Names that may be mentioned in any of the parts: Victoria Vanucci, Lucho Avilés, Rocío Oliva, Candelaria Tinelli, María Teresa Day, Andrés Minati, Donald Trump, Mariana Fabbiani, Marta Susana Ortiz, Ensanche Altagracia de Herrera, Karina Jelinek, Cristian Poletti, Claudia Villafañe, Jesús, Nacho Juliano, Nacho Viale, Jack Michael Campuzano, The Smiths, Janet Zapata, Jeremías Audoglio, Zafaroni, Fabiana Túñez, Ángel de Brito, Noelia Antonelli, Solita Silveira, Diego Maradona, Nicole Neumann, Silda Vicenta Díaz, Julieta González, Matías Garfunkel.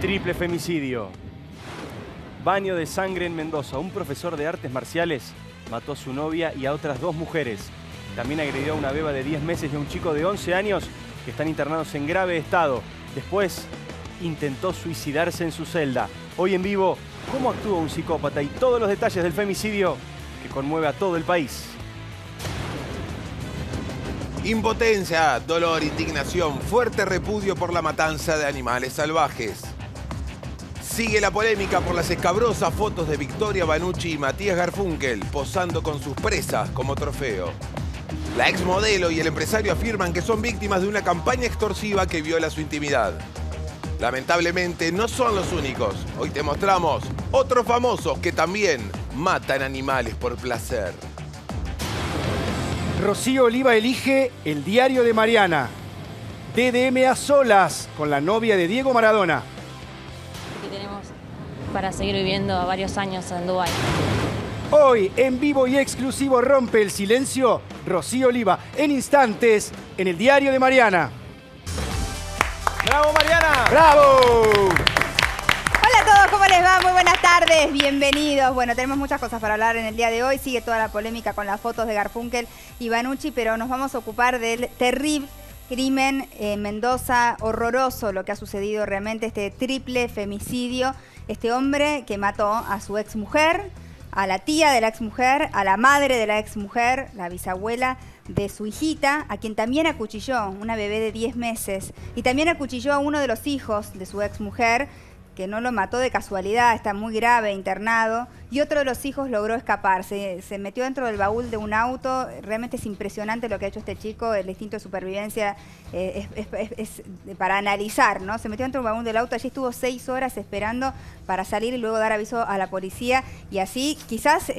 Triple femicidio. Baño de sangre en Mendoza. Un profesor de artes marciales mató a su novia y a otras dos mujeres. También agredió a una beba de 10 meses y a un chico de 11 años que están internados en grave estado. Después intentó suicidarse en su celda. Hoy en vivo, cómo actúa un psicópata y todos los detalles del femicidio que conmueve a todo el país. Impotencia, dolor, indignación, fuerte repudio por la matanza de animales salvajes. Sigue la polémica por las escabrosas fotos de Victoria Vanucci y Matías Garfunkel posando con sus presas como trofeo. La exmodelo y el empresario afirman que son víctimas de una campaña extorsiva que viola su intimidad. Lamentablemente no son los únicos. Hoy te mostramos otros famosos que también matan animales por placer. Rocío Oliva elige el diario de Mariana. DDM a solas con la novia de Diego Maradona. Aquí tenemos para seguir viviendo varios años en Dubái. Hoy, en vivo y exclusivo, rompe el silencio Rocío Oliva. En instantes, en el diario de Mariana. ¡Bravo, Mariana! ¡Bravo! ¿Cómo les va? Muy buenas tardes, bienvenidos. Bueno, tenemos muchas cosas para hablar en el día de hoy. Sigue toda la polémica con las fotos de Garfunkel y Vanucci, pero nos vamos a ocupar del terrible crimen en Mendoza. Horroroso lo que ha sucedido realmente, este triple femicidio. Este hombre que mató a su exmujer, a la tía de la exmujer, a la madre de la exmujer, la bisabuela de su hijita, a quien también acuchilló, una bebé de 10 meses. Y también acuchilló a uno de los hijos de su exmujer, que no lo mató de casualidad, está muy grave, internado, y otro de los hijos logró escapar, se metió dentro del baúl de un auto. Realmente es impresionante lo que ha hecho este chico, el instinto de supervivencia es para analizar, ¿no? Se metió dentro del baúl del auto, allí estuvo 6 horas esperando para salir y luego dar aviso a la policía, y así quizás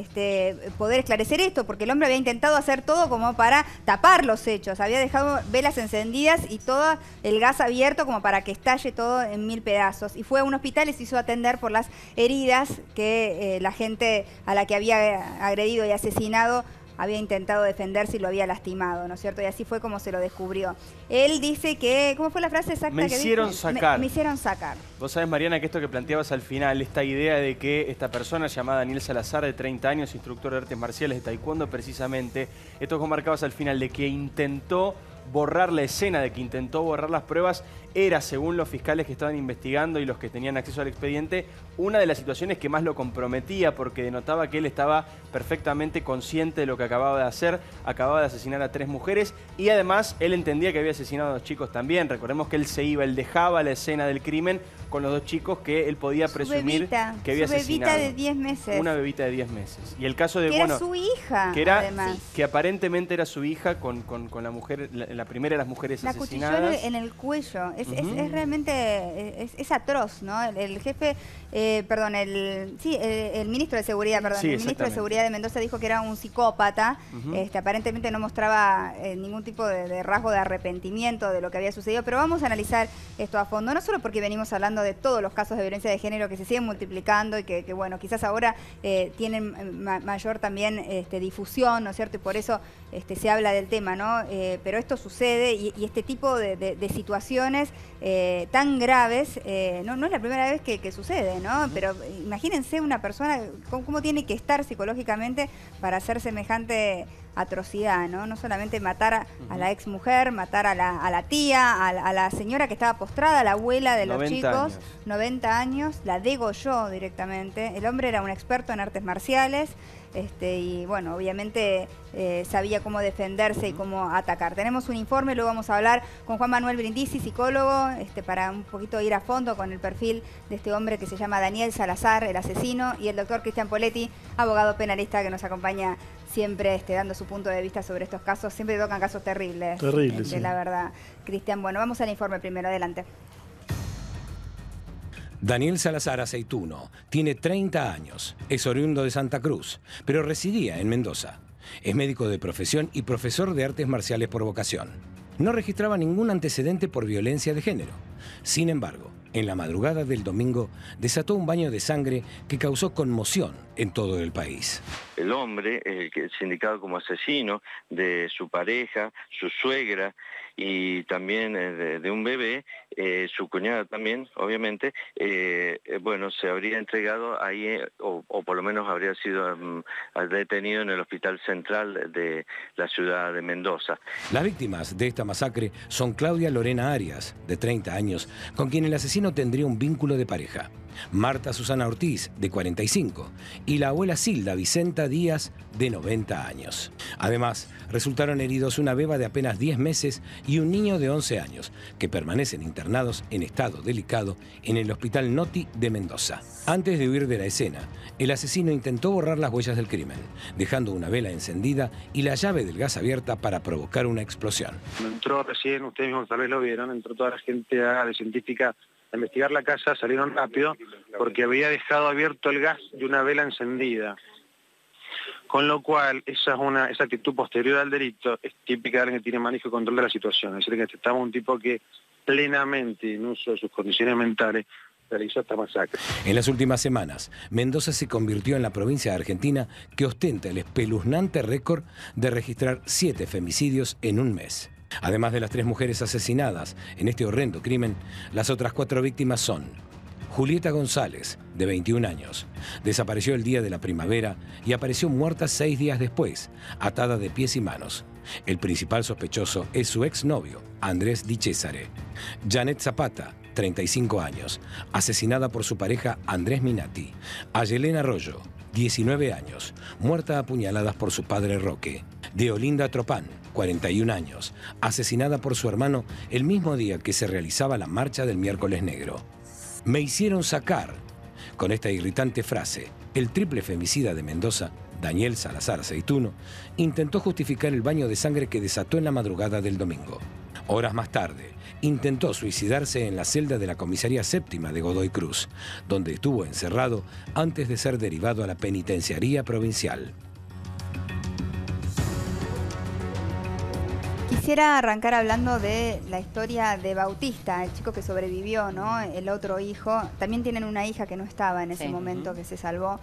poder esclarecer esto, porque el hombre había intentado hacer todo como para tapar los hechos, había dejado velas encendidas y todo el gas abierto como para que estalle todo en 1000 pedazos, y fue a un hospital y se hizo atender por las heridas que la gente a la que había agredido y asesinado había intentado defenderse y lo había lastimado, ¿no es cierto? Y así fue como se lo descubrió. Él dice que... ¿Cómo fue la frase exacta que dijo? Me hicieron sacar. Me hicieron sacar. Vos sabés, Mariana, que esto que planteabas al final, esta idea de que esta persona llamada Daniel Salazar, de 30 años, instructor de artes marciales de taekwondo precisamente, esto que marcabas al final, de que intentó borrar la escena, de que intentó borrar las pruebas, era, según los fiscales que estaban investigando y los que tenían acceso al expediente, una de las situaciones que más lo comprometía, porque denotaba que él estaba perfectamente consciente de lo que acababa de hacer. Acababa de asesinar a 3 mujeres y además él entendía que había asesinado a 2 chicos también. Recordemos que él se iba, él dejaba la escena del crimen con los 2 chicos que él podía presumir que había asesinado. Una bebita de 10 meses. Una bebita de 10 meses. Y el caso de... Que bueno, era su hija, que era, además. Que aparentemente era su hija con la mujer, la primera de las mujeres asesinadas. La cuchilló en el cuello. Es realmente, es atroz, ¿no? El ministro de Seguridad, perdón, sí, el ministro de Seguridad de Mendoza dijo que era un psicópata. Aparentemente no mostraba ningún tipo de rasgo de arrepentimiento de lo que había sucedido, pero vamos a analizar esto a fondo, no solo porque venimos hablando de todos los casos de violencia de género que se siguen multiplicando y que bueno, quizás ahora tienen mayor también difusión, ¿no es cierto? Y por eso se habla del tema, ¿no? Pero esto sucede y este tipo de situaciones tan graves, no es la primera vez que sucede, ¿no? Pero imagínense una persona, ¿cómo tiene que estar psicológicamente para hacer semejante atrocidad, ¿no? No solamente matar a la ex mujer, matar a la tía, a la señora que estaba postrada, a la abuela de los chicos, 90 años, la degolló directamente. El hombre era un experto en artes marciales, y bueno, obviamente sabía cómo defenderse y cómo atacar. Tenemos un informe, luego vamos a hablar con Juan Manuel Brindisi, psicólogo, para un poquito ir a fondo con el perfil de este hombre que se llama Daniel Salazar, el asesino, y el doctor Cristian Poletti, abogado penalista, que nos acompaña siempre dando su punto de vista sobre estos casos. Siempre tocan casos terribles. Terribles, sí. La verdad. Cristian, bueno, vamos al informe primero. Adelante. Daniel Salazar Aceituno tiene 30 años, es oriundo de Santa Cruz, pero residía en Mendoza. Es médico de profesión y profesor de artes marciales por vocación. No registraba ningún antecedente por violencia de género. Sin embargo, en la madrugada del domingo desató un baño de sangre que causó conmoción en todo el país. El hombre, el que es indicado como asesino de su pareja, su suegra y también de un bebé, su cuñada también, obviamente, bueno, se habría entregado ahí, o por lo menos habría sido detenido en el Hospital Central de la ciudad de Mendoza. Las víctimas de esta masacre son Claudia Lorena Arias, de 30 años, con quien el asesino tendría un vínculo de pareja, Marta Susana Ortiz, de 45, y la abuela Silda Vicenta Díaz, de 90 años. Además, resultaron heridos una beba de apenas 10 meses y un niño de 11 años, que permanecen internados en estado delicado en el Hospital Noti de Mendoza. Antes de huir de la escena, el asesino intentó borrar las huellas del crimen, dejando una vela encendida y la llave del gas abierta para provocar una explosión. Entró recién, ustedes mismos tal vez lo vieron, entró toda la gente área científica a investigar la casa, salieron rápido porque había dejado abierto el gas de una vela encendida. Con lo cual, esa actitud posterior al delito es típica de alguien que tiene manejo y control de la situación. Es decir, que estamos un tipo que plenamente, en uso de sus condiciones mentales, realizó esta masacre. En las últimas semanas, Mendoza se convirtió en la provincia de Argentina que ostenta el espeluznante récord de registrar 7 femicidios en un mes. Además de las 3 mujeres asesinadas en este horrendo crimen, las otras 4 víctimas son Julieta González, de 21 años. Desapareció el día de la primavera y apareció muerta 6 días después, atada de pies y manos. El principal sospechoso es su exnovio, Andrés Di Césare. Janet Zapata, 35 años, asesinada por su pareja Andrés Minati. Ayelena Arroyo, 19 años, muerta a puñaladas por su padre Roque. Deolinda Tropán, 41 años, asesinada por su hermano el mismo día que se realizaba la marcha del miércoles negro. Me hicieron sacar. Con esta irritante frase, el triple femicida de Mendoza, Daniel Salazar Aceituno, intentó justificar el baño de sangre que desató en la madrugada del domingo. Horas más tarde, intentó suicidarse en la celda de la comisaría séptima de Godoy Cruz, donde estuvo encerrado antes de ser derivado a la penitenciaría provincial. Quisiera arrancar hablando de la historia de Bautista, el chico que sobrevivió, ¿no? El otro hijo. También tienen una hija que no estaba en ese momento, que se salvó.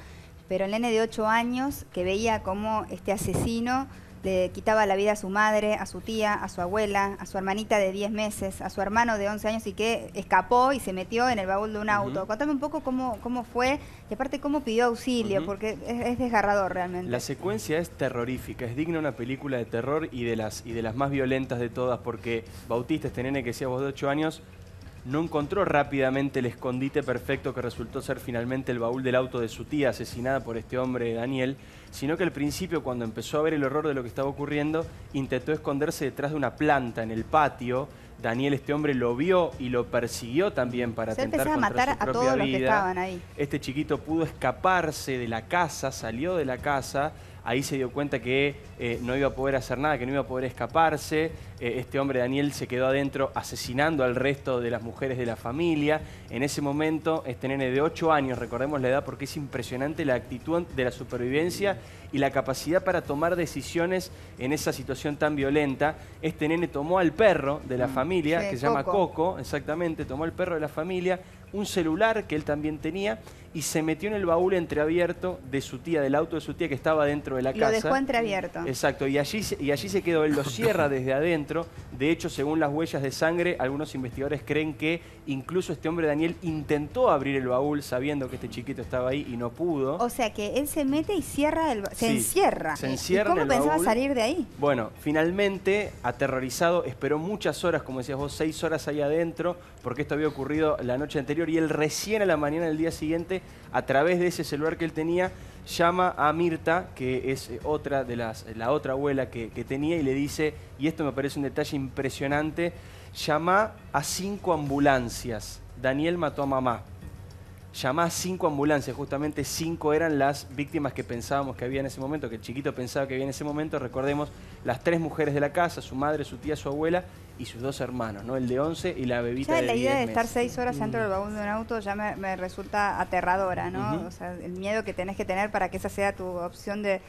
Pero el nene de 8 años, que veía cómo este asesino le quitaba la vida a su madre, a su tía, a su abuela, a su hermanita de 10 meses, a su hermano de 11 años y que escapó y se metió en el baúl de un auto. Contame un poco cómo fue y aparte cómo pidió auxilio, porque es desgarrador realmente. La secuencia es terrorífica, es digna de una película de terror y de las más violentas de todas, porque Bautista, este nene que decía vos de 8 años, no encontró rápidamente el escondite perfecto que resultó ser finalmente el baúl del auto de su tía asesinada por este hombre Daniel, sino que al principio, cuando empezó a ver el horror de lo que estaba ocurriendo, intentó esconderse detrás de una planta en el patio. Daniel, este hombre, lo vio y lo persiguió también para atentar contra su propia vida. Se empezó a matar a todos los que estaban ahí. Este chiquito pudo escaparse de la casa, salió de la casa. Ahí se dio cuenta que no iba a poder hacer nada, que no iba a poder escaparse. Este hombre, Daniel, se quedó adentro asesinando al resto de las mujeres de la familia. En ese momento, este nene de 8 años, recordemos la edad porque es impresionante la actitud de la supervivencia y la capacidad para tomar decisiones en esa situación tan violenta. Este nene tomó al perro de la familia, que se llama Coco, exactamente, tomó al perro de la familia, un celular que él también tenía y se metió en el baúl entreabierto de su tía, del auto de su tía que estaba dentro de la casa. Lo dejó entreabierto. Exacto, y allí se quedó, él lo cierra desde adentro. De hecho, según las huellas de sangre, algunos investigadores creen que incluso este hombre Daniel intentó abrir el baúl sabiendo que este chiquito estaba ahí y no pudo. O sea que él se mete y cierra el baúl. Se encierra. Se encierra. ¿Y cómo pensaba salir de ahí? Bueno, finalmente, aterrorizado, esperó muchas horas, como decías vos, 6 horas ahí adentro, porque esto había ocurrido la noche anterior. Y él recién a la mañana del día siguiente, a través de ese celular que él tenía, llama a Mirta, que es otra de la otra abuela que tenía, y le dice, y esto me parece un detalle impresionante, llama a 5 ambulancias. Daniel mató a mamá. Llamá a 5 ambulancias, justamente 5 eran las víctimas que pensábamos que había en ese momento, que el chiquito pensaba que había en ese momento. Recordemos, las 3 mujeres de la casa, su madre, su tía, su abuela y sus 2 hermanos, ¿no? El de 11 y la bebita de 10 meses. Ya la idea de estar 6 horas dentro del baúl de un auto ya me resulta aterradora, ¿no? O sea, el miedo que tenés que tener para que esa sea tu opción de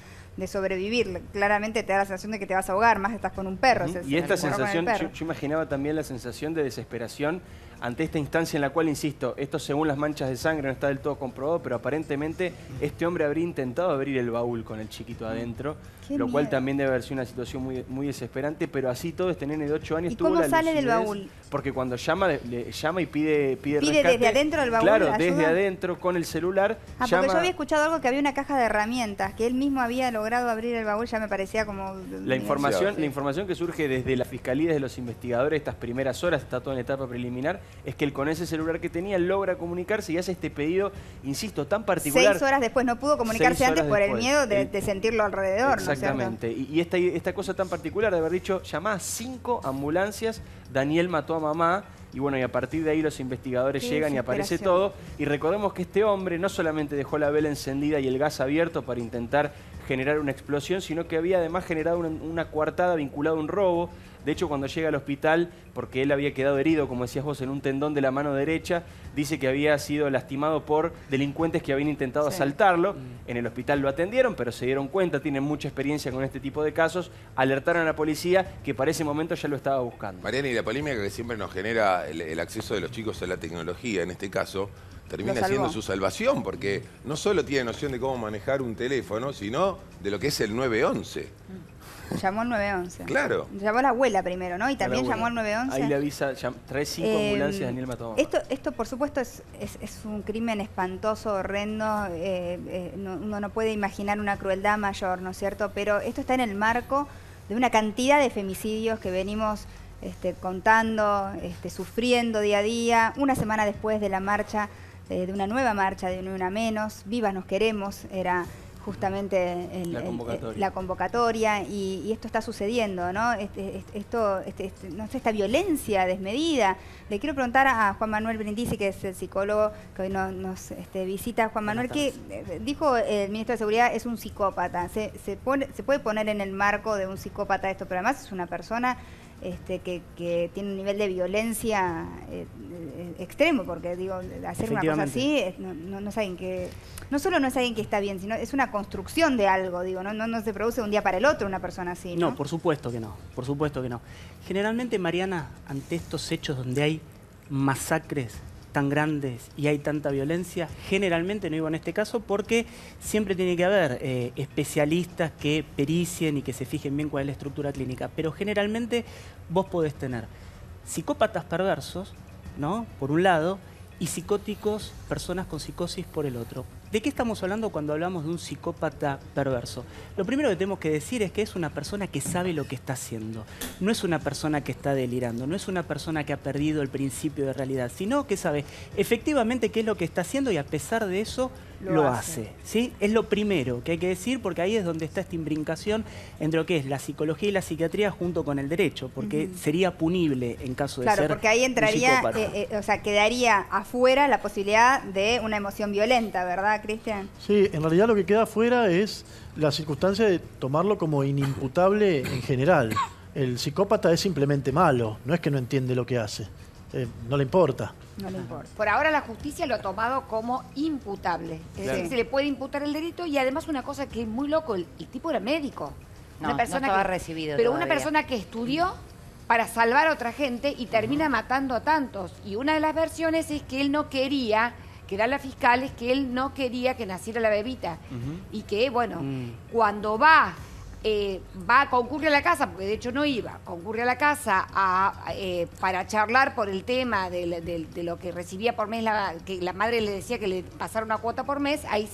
sobrevivir. Claramente te da la sensación de que te vas a ahogar, más estás con un perro. Y esta sensación, yo imaginaba también la sensación de desesperación ante esta instancia en la cual, insisto, esto según las manchas de sangre no está del todo comprobado, pero aparentemente este hombre habría intentado abrir el baúl con el chiquito adentro, lo cual también debe haber sido una situación muy, muy desesperante, pero así todo este nene de 8 años tuvo la lucidez. ¿Y cómo sale del baúl? Porque cuando llama, le llama y pide rescate. ¿Desde adentro del baúl? Claro, desde adentro, con el celular. Ah, llama... porque yo había escuchado algo que había una caja de herramientas, que él mismo había logrado abrir el baúl, ya me parecía como... La información que surge desde la Fiscalía, desde los investigadores, estas primeras horas, está todo en etapa preliminar, es que él con ese celular que tenía logra comunicarse y hace este pedido, insisto, tan particular. 6 horas después no pudo comunicarse antes por el miedo de sentirlo alrededor. Exactamente. ¿No es cierto? Y esta cosa tan particular de haber dicho, llamá a 5 ambulancias, Daniel mató a mamá. Y bueno, y a partir de ahí los investigadores llegan y aparece todo. Y recordemos que este hombre no solamente dejó la vela encendida y el gas abierto para intentar generar una explosión, sino que había además generado una coartada vinculada a un robo. De hecho, cuando llega al hospital, porque él había quedado herido, como decías vos, en un tendón de la mano derecha, dice que había sido lastimado por delincuentes que habían intentado asaltarlo. En el hospital lo atendieron, pero se dieron cuenta, tienen mucha experiencia con este tipo de casos, alertaron a la policía, que para ese momento ya lo estaba buscando. Mariana, y la polémica que siempre nos genera el acceso de los chicos a la tecnología, en este caso, termina siendo su salvación, porque no solo tiene noción de cómo manejar un teléfono, sino de lo que es el 911. Llamó al 911. Claro. Llamó a la abuela primero, ¿no? Y también llamó al 911. Ahí le avisa, trae 5 ambulancias, Daniel mató. Esto, por supuesto, es un crimen espantoso, horrendo. Uno no puede imaginar una crueldad mayor, ¿no es cierto? Pero esto está en el marco de una cantidad de femicidios que venimos contando, sufriendo día a día. Una semana después de la marcha, de una nueva marcha, de una menos, Vivas nos queremos, era... justamente la convocatoria y esto está sucediendo, ¿no? Esta violencia desmedida. Le quiero preguntar a Juan Manuel Brindisi, que es el psicólogo que hoy nos visita. Juan Manuel, que dijo el ministro de Seguridad, es un psicópata. ¿Se puede poner en el marco de un psicópata esto? Pero además es una persona que tiene un nivel de violencia extremo, porque digo, hacer una cosa así no es alguien que... No solo no es alguien que está bien, sino es una construcción de algo, digo, no se produce de un día para el otro una persona así, ¿no? No, por supuesto que no, por supuesto que no. Generalmente, Mariana, ante estos hechos donde hay masacres tan grandes y hay tanta violencia, generalmente, no digo en este caso, porque siempre tiene que haber especialistas que pericien y que se fijen bien cuál es la estructura clínica, pero generalmente vos podés tener psicópatas perversos, ¿no?, por un lado, y psicóticos, personas con psicosis, por el otro. ¿De qué estamos hablando cuando hablamos de un psicópata perverso? Lo primero que tenemos que decir es que es una persona que sabe lo que está haciendo. No es una persona que está delirando, no es una persona que ha perdido el principio de realidad, sino que sabe efectivamente qué es lo que está haciendo y a pesar de eso lo hace, ¿sí? Es lo primero que hay que decir, porque ahí es donde está esta imbricación entre lo que es la psicología y la psiquiatría junto con el derecho, porque sería punible en caso de ser porque ahí entraría, un o sea, quedaría afuera la posibilidad de una emoción violenta, ¿verdad, Cristian? Sí, en realidad lo que queda afuera es la circunstancia de tomarlo como inimputable en general. El psicópata es simplemente malo, no es que no entiende lo que hace, no le importa. No le importa. Por ahora la justicia lo ha tomado como imputable, es decir, se le puede imputar el delito y además una cosa que es muy loco, el tipo era médico. No, una persona no que ha recibido pero todavía. Una persona que estudió para salvar a otra gente y termina matando a tantos. Y una de las versiones es que él no quería... que da la fiscal es que él no quería que naciera la bebita. Y que, bueno, cuando concurre a la casa, porque de hecho no iba, concurre a la casa para charlar por el tema de lo que recibía por mes, que la madre le decía que le pasara una cuota por mes, ahí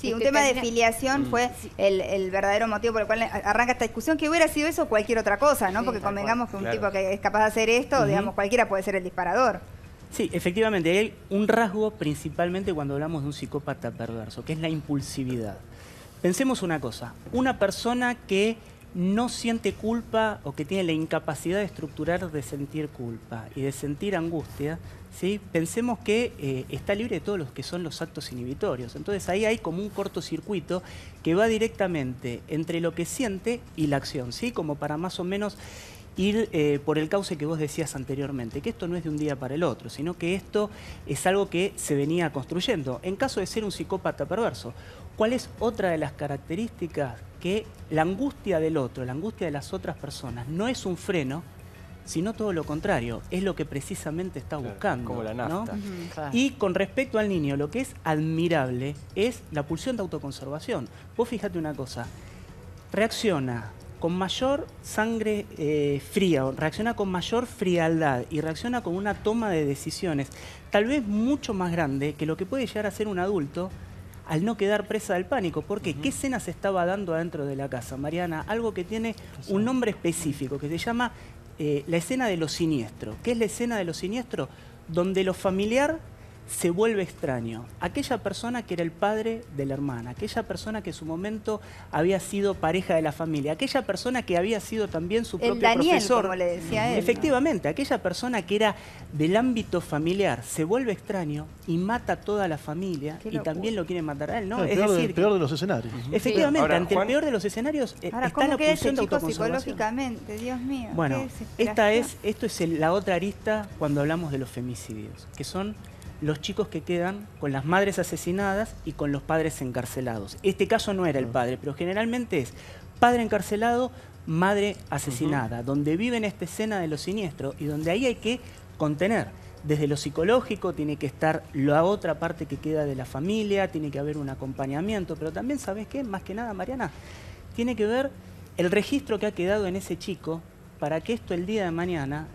sí, un tema de filiación fue el verdadero motivo por el cual arranca esta discusión, que hubiera sido eso o cualquier otra cosa, ¿no? Sí, porque convengamos que un tipo que es capaz de hacer esto, digamos, cualquiera puede ser el disparador. Sí, efectivamente, hay un rasgo principalmente cuando hablamos de un psicópata perverso, que es la impulsividad. Pensemos una cosa, una persona que no siente culpa o que tiene la incapacidad de estructurar de sentir culpa y de sentir angustia, ¿sí? Pensemos que está libre de todos los que son los actos inhibitorios. Entonces ahí hay como un cortocircuito que va directamente entre lo que siente y la acción, ¿sí? Como para más o menos... ir por el cauce que vos decías anteriormente, que esto no es de un día para el otro, sino que esto es algo que se venía construyendo. En caso de ser un psicópata perverso, ¿cuál es otra de las características? Que la angustia del otro, la angustia de las otras personas, no es un freno, sino todo lo contrario, es lo que precisamente está buscando. Como la nafta. ¿No? Claro. Y con respecto al niño, lo que es admirable es la pulsión de autoconservación. Vos fíjate una cosa, reacciona con mayor sangre fría, reacciona con mayor frialdad y reacciona con una toma de decisiones tal vez mucho más grande que lo que puede llegar a ser un adulto al no quedar presa del pánico. ¿Por qué? ¿Qué escena se estaba dando adentro de la casa, Mariana? Algo que tiene un nombre específico, que se llama la escena de lo siniestro. ¿Qué es la escena de lo siniestro? Donde lo familiar se vuelve extraño. Aquella persona que era el padre de la hermana, aquella persona que en su momento había sido pareja de la familia, aquella persona que había sido también su propio profesor. Como le decía él. Efectivamente, aquella persona que era del ámbito familiar se vuelve extraño y mata a toda la familia y también lo quiere matar a él, ¿no? Es decir, el peor de los escenarios. Efectivamente, ahora, ante el peor de los escenarios está la pulsión de autoconservación. Psicológicamente, Dios mío. Bueno, esto es la otra arista cuando hablamos de los femicidios, que son los chicos que quedan con las madres asesinadas y con los padres encarcelados. Este caso no era el padre, pero generalmente es padre encarcelado, madre asesinada, donde viven esta escena de lo siniestro y donde ahí hay que contener. Desde lo psicológico tiene que estar la otra parte que queda de la familia, tiene que haber un acompañamiento, pero también, ¿sabés qué? Más que nada, Mariana, tiene que ver el registro que ha quedado en ese chico para que esto el día de mañana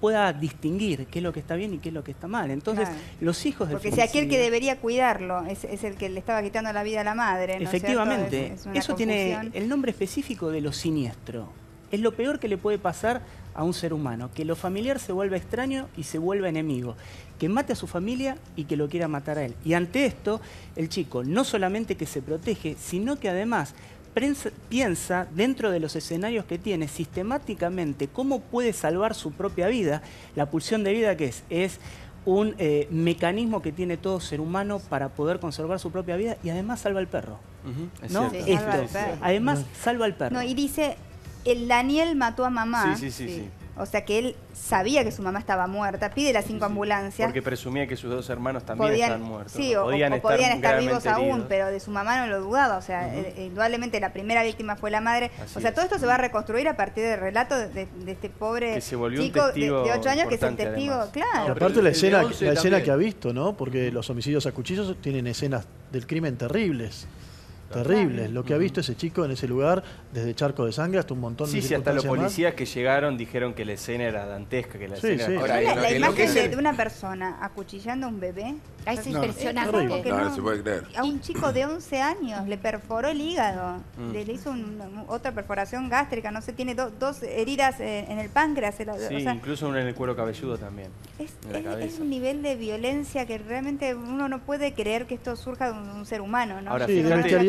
pueda distinguir qué es lo que está bien y qué es lo que está mal. Entonces, claro, los hijos del femicidio... Porque si aquel que debería cuidarlo es el que le estaba quitando la vida a la madre, ¿no? Efectivamente. O sea, es eso confusión. Tiene el nombre específico de lo siniestro. Es lo peor que le puede pasar a un ser humano, que lo familiar se vuelva extraño y se vuelva enemigo, que mate a su familia y que lo quiera matar a él. Y ante esto, el chico no solamente que se protege, sino que además piensa dentro de los escenarios que tiene sistemáticamente cómo puede salvar su propia vida. La pulsión de vida, ¿qué es? Es un mecanismo que tiene todo ser humano para poder conservar su propia vida y además salva al perro. ¿No? Sí, esto. Salva al perro. Además salva al perro. No, y dice, el Daniel mató a mamá. Sí. O sea que él sabía que su mamá estaba muerta, pide las 5 ambulancias. Porque presumía que sus dos hermanos también estaban muertos. Sí, o podían estar vivos aún, heridos. Pero de su mamá no lo dudaba. O sea, indudablemente la primera víctima fue la madre. Así es. Todo esto se va a reconstruir a partir del relato de este pobre chico de 8 años que es un testigo, además. Claro. Y aparte la escena que ha visto, ¿no? Porque los homicidios a cuchillos tienen escenas del crimen terribles. Terribles, lo que ha visto ese chico en ese lugar, desde charco de sangre hasta un montón de hasta los policías que llegaron dijeron que la escena era dantesca, que la escena era... Ahora, la imagen de una persona acuchillando a un bebé, es impresionante. No se puede creer. A un chico de 11 años le perforó el hígado, le hizo otra perforación gástrica, no sé, tiene dos heridas en el páncreas. O sea, incluso una en el cuero cabelludo también. Es un nivel de violencia que realmente uno no puede creer que esto surja de un ser humano, ¿no? Ahora,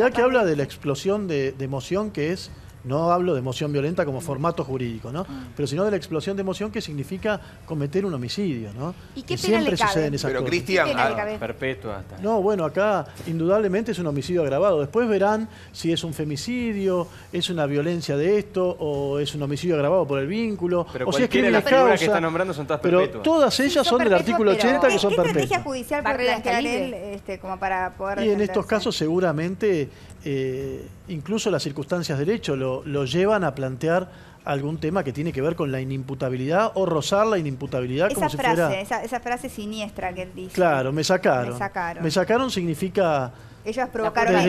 que habla de la explosión de emoción que es, no hablo de emoción violenta como formato jurídico, ¿no? Pero sino de la explosión de emoción que significa cometer un homicidio, ¿no? Y qué pena siempre suceden esas cosas. Pero Cristian, perpetua hasta. No, bueno, acá indudablemente es un homicidio agravado. Después verán si es un femicidio, es una violencia de esto, o es un homicidio agravado por el vínculo, pero o si es crimen de causa. Las que están nombrando son todas perpetuas. Pero todas ellas son del artículo 80 que son perpetuas. ¿Qué estrategia judicial plantear él como para poder defenderse? Y en estos casos seguramente incluso las circunstancias del hecho lo llevan a plantear algún tema que tiene que ver con la inimputabilidad o rozar la inimputabilidad como si fuera... Esa frase siniestra que él dice. Claro, me sacaron. Me sacaron significa... Ellos provocaron la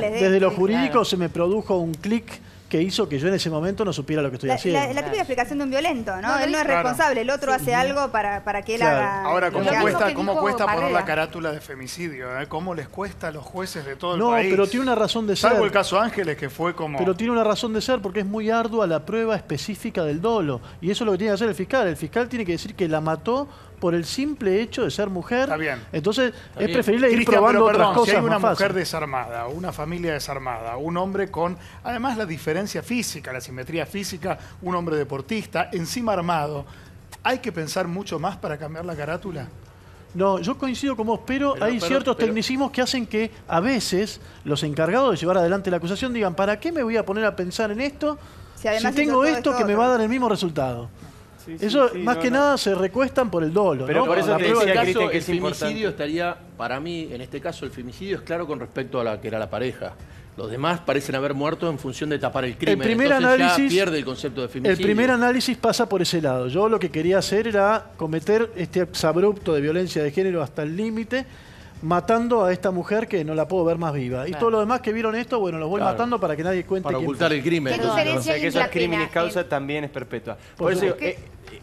Desde lo jurídico se me produjo un clic que hizo que yo en ese momento no supiera lo que estoy haciendo. La típica explicación de un violento, ¿no? Él no es responsable, el otro hace algo para que él haga... Ahora, ¿cómo cuesta poner la carátula de femicidio? ¿Cómo les cuesta a los jueces de todo el país? No, pero tiene una razón de ser. Salvo el caso Ángeles, que fue como... Pero tiene una razón de ser porque es muy ardua la prueba específica del dolo. Y eso es lo que tiene que hacer el fiscal. El fiscal tiene que decir que la mató por el simple hecho de ser mujer. Está bien. Entonces, es preferible ir probando otras cosas. Si hay una mujer desarmada, una familia desarmada, un hombre con... Además, la diferencia física, la simetría física, un hombre deportista, encima armado. ¿Hay que pensar mucho más para cambiar la carátula? No, yo coincido con vos, pero hay ciertos tecnicismos que hacen que a veces los encargados de llevar adelante la acusación digan, ¿para qué me voy a poner a pensar en esto si tengo esto que me va a dar el mismo resultado? Más que nada se recuestan por el dolo. Pero por eso el femicidio estaría, para mí, en este caso el femicidio es claro con respecto a la que era la pareja. Los demás parecen haber muerto en función de tapar el crimen. El primer análisis, ya pierde el concepto de femicidio. El primer análisis pasa por ese lado. Yo lo que quería hacer era cometer este exabrupto de violencia de género hasta el límite, matando a esta mujer que no la puedo ver más viva. Claro. Y todos los demás que vieron esto, bueno, los voy matando para que nadie cuente. Para ocultar el crimen. ¿Qué diferencia? O sea, que esos crímenes causa también es perpetua. Por eso,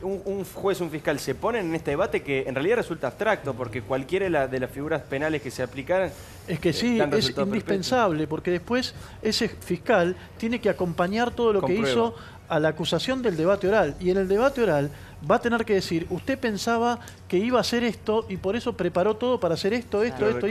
un juez, un fiscal se ponen en este debate que en realidad resulta abstracto, porque cualquiera de las figuras penales que se aplicaran... Es que sí, es indispensable, perpetuo, porque después ese fiscal tiene que acompañar todo lo que hizo a la acusación del debate oral. Y en el debate oral va a tener que decir, usted pensaba que iba a hacer esto y por eso preparó todo para hacer esto, esto y esto.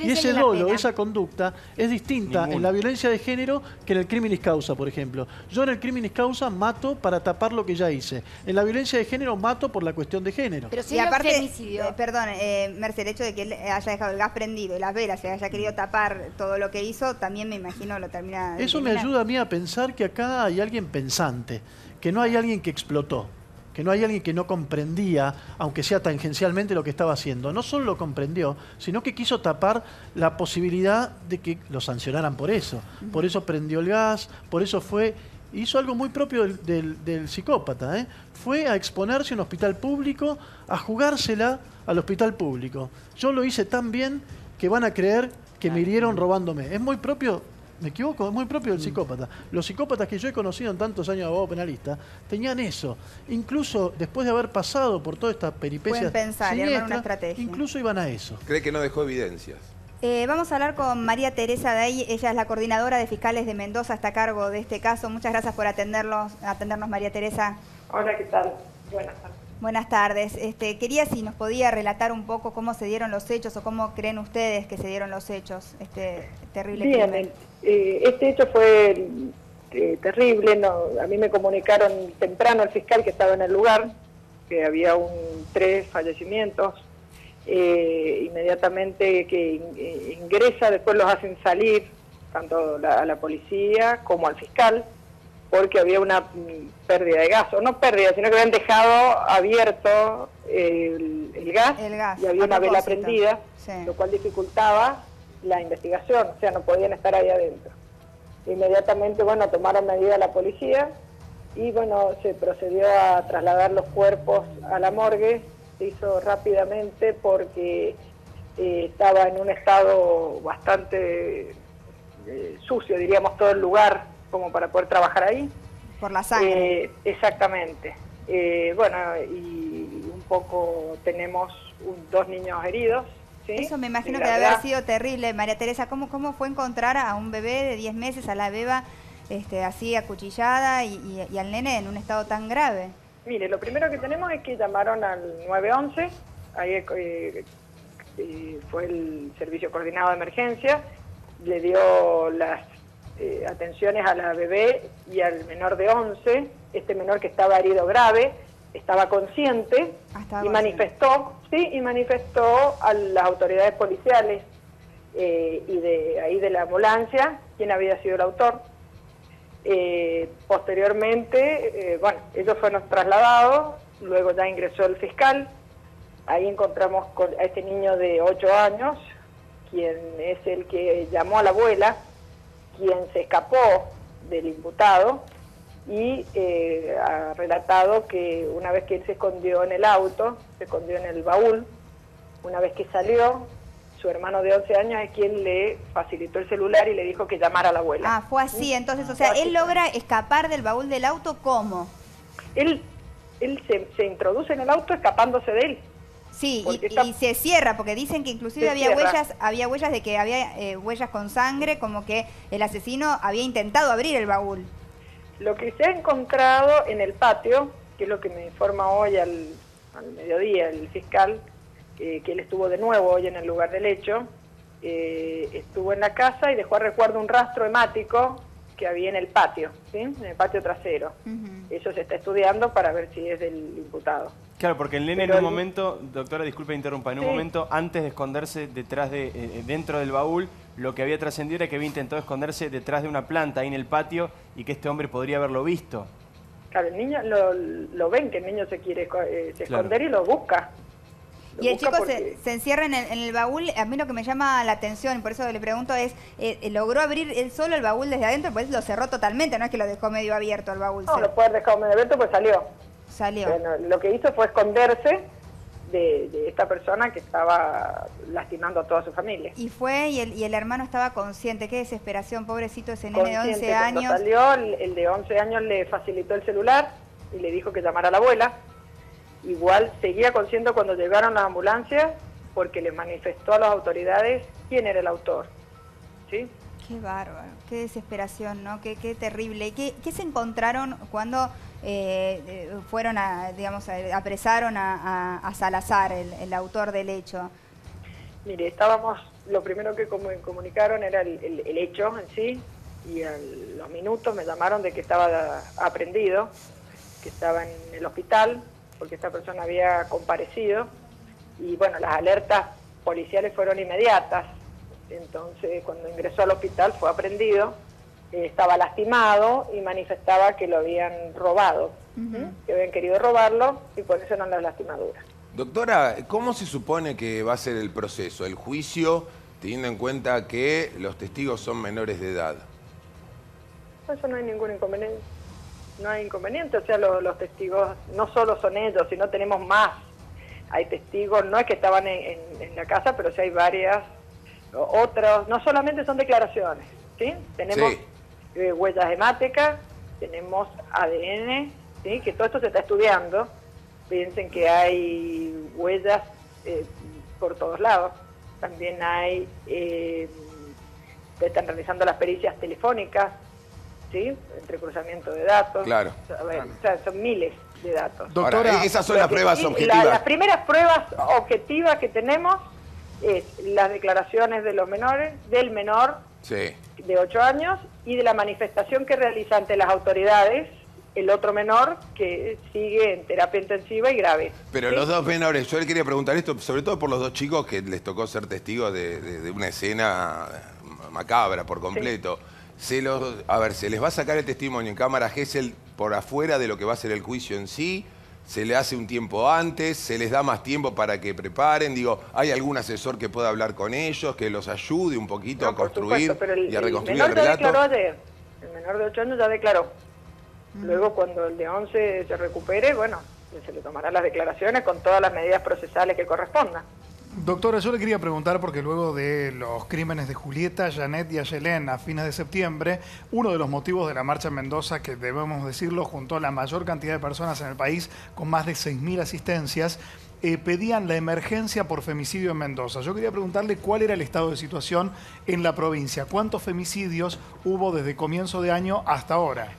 Y ese dolo, esa conducta, es distinta en la violencia de género que en el criminis causa, por ejemplo. Yo en el criminis causa mato para tapar lo que ya hice. En la violencia de género mato por la cuestión de género. Pero si y aparte, perdón, Merce, el hecho de que él haya dejado el gas prendido y las velas, se haya querido tapar todo lo que hizo, también me imagino lo termina... Eso me ayuda a mí a pensar que acá hay alguien pensante, que no hay alguien que explotó, que no hay alguien que no comprendía, aunque sea tangencialmente, lo que estaba haciendo. No solo lo comprendió, sino que quiso tapar la posibilidad de que lo sancionaran por eso. Por eso prendió el gas, por eso fue... Hizo algo muy propio del psicópata, ¿eh? Fue a exponerse a un hospital público, a jugársela al hospital público. Yo lo hice tan bien que van a creer que me hirieron robándome. Es muy propio... ¿Me equivoco? Es muy propio del psicópata. Los psicópatas que yo he conocido en tantos años de abogado penalista tenían eso. Incluso después de haber pasado por toda esta peripecia, pueden pensar y armar una estrategia. Incluso iban a eso. ¿Cree que no dejó evidencias? Vamos a hablar con María Teresa Day. Ella es la coordinadora de fiscales de Mendoza, está a cargo de este caso. Muchas gracias por atendernos, María Teresa. Hola, ¿qué tal? Buenas tardes. Buenas tardes. Quería si nos podía relatar un poco cómo se dieron los hechos o cómo creen ustedes que se dieron los hechos, este terrible crimen. Este hecho fue terrible. No, a mí me comunicaron temprano el fiscal que estaba en el lugar, que había tres fallecimientos. Inmediatamente que ingresa, después los hacen salir, tanto a la policía como al fiscal, porque había una pérdida de gas, o no pérdida, sino que habían dejado abierto el gas y había una vela prendida, lo cual dificultaba la investigación, o sea, no podían estar ahí adentro. Inmediatamente, bueno, tomaron medida la policía y, bueno, se procedió a trasladar los cuerpos a la morgue. Se hizo rápidamente porque estaba en un estado bastante sucio, diríamos, todo el lugar, como para poder trabajar ahí. Por la sangre. Exactamente. Bueno, y un poco tenemos dos niños heridos. ¿Sí? Eso me imagino que debe haber sido terrible. María Teresa, ¿cómo fue encontrar a un bebé de 10 meses, a la beba así acuchillada y al nene en un estado tan grave? Mire, lo primero que tenemos es que llamaron al 911, ahí fue el servicio coordinado de emergencia, le dio las atenciones a la bebé y al menor de 11, este menor que estaba herido grave, estaba consciente y manifestó, a las autoridades policiales y de ahí de la ambulancia quién había sido el autor. Posteriormente, bueno, ellos fueron trasladados, luego ya ingresó el fiscal, ahí encontramos a este niño de 8 años, quien es el que llamó a la abuela, quien se escapó del imputado y ha relatado que una vez que él se escondió en el auto, se escondió en el baúl, una vez que salió, su hermano de 11 años es quien le facilitó el celular y le dijo que llamara a la abuela. Ah, fue así, entonces, o sea, él logra escapar del baúl del auto, ¿cómo? Él se introduce en el auto escapándose de él. Sí, y se cierra, porque dicen que inclusive había huellas de que había huellas con sangre, como que el asesino había intentado abrir el baúl. Lo que se ha encontrado en el patio, que es lo que me informa hoy al mediodía el fiscal, que él estuvo de nuevo hoy en el lugar del hecho, estuvo en la casa y dejó a recuerdo un rastro hemático que había en el patio, ¿sí? En el patio trasero. Eso se está estudiando para ver si es del imputado. Claro, porque el nene en un momento, doctora, disculpe interrumpa, en un momento antes de esconderse detrás dentro del baúl, lo que había trascendido era que había intentado esconderse detrás de una planta ahí en el patio y que este hombre podría haberlo visto. Claro, el niño lo ven que el niño se quiere esconder y lo busca. Y el chico porque... se encierra en el baúl. A mí lo que me llama la atención, por eso le pregunto, es ¿logró abrir él solo el baúl desde adentro? Pues lo cerró totalmente, no es que lo dejó medio abierto el baúl. No, lo puede haber dejado medio abierto pues salió. Salió. Bueno, lo que hizo fue esconderse de esta persona que estaba lastimando a toda su familia. Y fue, y el hermano estaba consciente. Qué desesperación, pobrecito ese nene de 11 años. Cuando salió, el de 11 años le facilitó el celular y le dijo que llamara a la abuela. Igual seguía consciente cuando llegaron las ambulancias porque le manifestó a las autoridades quién era el autor. ¿Sí? Qué bárbaro, qué desesperación, ¿no? Qué terrible. ¿Qué se encontraron cuando fueron a, digamos, apresaron a Salazar, el autor del hecho? Mire, estábamos, lo primero que comunicaron era el hecho en sí, y a los minutos me llamaron de que estaba aprendido, que estaba en el hospital, porque esta persona había comparecido, y bueno, las alertas policiales fueron inmediatas. Entonces, cuando ingresó al hospital fue aprehendido, estaba lastimado y manifestaba que lo habían robado, que habían querido robarlo y por eso eran las lastimaduras. Doctora, ¿cómo se supone que va a ser el proceso, el juicio, teniendo en cuenta que los testigos son menores de edad? Eso no hay ningún inconveniente. No hay inconveniente, o sea, los testigos no solo son ellos, sino tenemos más. Hay testigos, no es que estaban en la casa, pero sí hay varias... Otros, no solamente son declaraciones, ¿sí? Tenemos sí. Huellas hemáticas, tenemos ADN, ¿sí? Que todo esto se está estudiando. Piensen que hay huellas por todos lados. También hay, están realizando las pericias telefónicas, ¿sí? Entrecruzamiento de datos. Claro. O sea, son miles de datos. Doctora, ahora, esas son las pruebas objetivas. Las primeras pruebas objetivas que tenemos es las declaraciones de los menores, del menor sí. de 8 años y de la manifestación que realiza ante las autoridades el otro menor que sigue en terapia intensiva y grave. Pero ¿sí? los dos menores, yo le quería preguntar esto, sobre todo por los dos chicos que les tocó ser testigos de una escena macabra por completo. Sí. A ver, ¿se les va a sacar el testimonio en cámara Gesell por afuera de lo que va a ser el juicio en sí? ¿Se le hace un tiempo antes? ¿Se les da más tiempo para que preparen? Digo, ¿hay algún asesor que pueda hablar con ellos, que los ayude un poquito a construir y a reconstruir el relato? El menor ya declaró ayer. El menor de 8 años ya declaró. Luego, cuando el de 11 se recupere, bueno, se le tomarán las declaraciones con todas las medidas procesales que correspondan. Doctora, yo le quería preguntar, porque luego de los crímenes de Julieta, Janet y Ayelena a fines de septiembre, uno de los motivos de la marcha en Mendoza, que debemos decirlo, juntó la mayor cantidad de personas en el país, con más de 6.000 asistencias, pedían la emergencia por femicidio en Mendoza. Yo quería preguntarle cuál era el estado de situación en la provincia. ¿Cuántos femicidios hubo desde comienzo de año hasta ahora?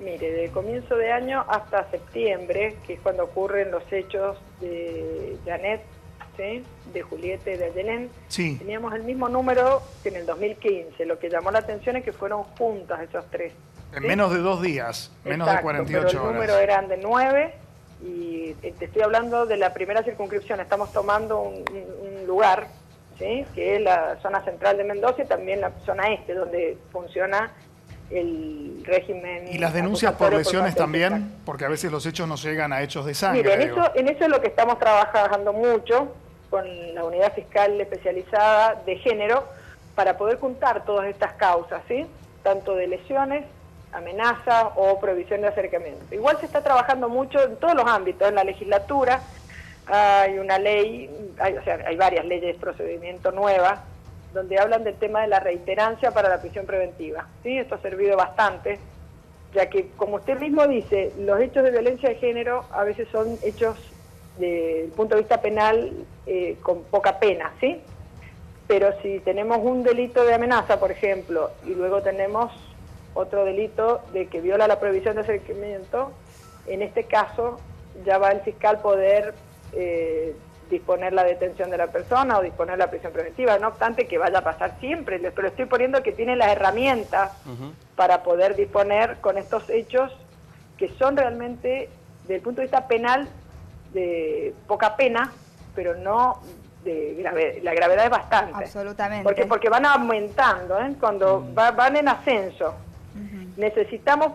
Mire, de comienzo de año hasta septiembre, que es cuando ocurren los hechos de Janet, de Julieta y de Ayelén, teníamos el mismo número que en el 2015. Lo que llamó la atención es que fueron juntas esas tres. En menos de 2 días, menos de 48 horas. Pero el número eran de 9 y te estoy hablando de la primera circunscripción. Estamos tomando un lugar, ¿sí? Que es la zona central de Mendoza y también la zona este, donde funciona el régimen. ¿Y las denuncias por lesiones también? Porque a veces los hechos no llegan a hechos de sangre. Mire, en eso es lo que estamos trabajando mucho con la unidad fiscal especializada de género para poder juntar todas estas causas, ¿sí? Tanto de lesiones, amenaza o prohibición de acercamiento. Igual se está trabajando mucho en todos los ámbitos, en la legislatura, hay una ley, hay varias leyes de procedimiento nuevas, donde hablan del tema de la reiterancia para la prisión preventiva, ¿sí? Esto ha servido bastante, ya que, como usted mismo dice, los hechos de violencia de género a veces son hechos desde el punto de vista penal con poca pena, ¿sí? Pero si tenemos un delito de amenaza, por ejemplo, y luego tenemos otro delito de que viola la prohibición de acercamiento, en este caso ya va el fiscal poder disponer la detención de la persona o disponer la prisión preventiva, no obstante que vaya a pasar siempre, pero estoy poniendo que tiene las herramientas para poder disponer con estos hechos que son realmente, desde el punto de vista penal, de poca pena, pero no de gravedad. La gravedad es bastante. Absolutamente. Porque van aumentando, ¿eh? Cuando van en ascenso. Necesitamos,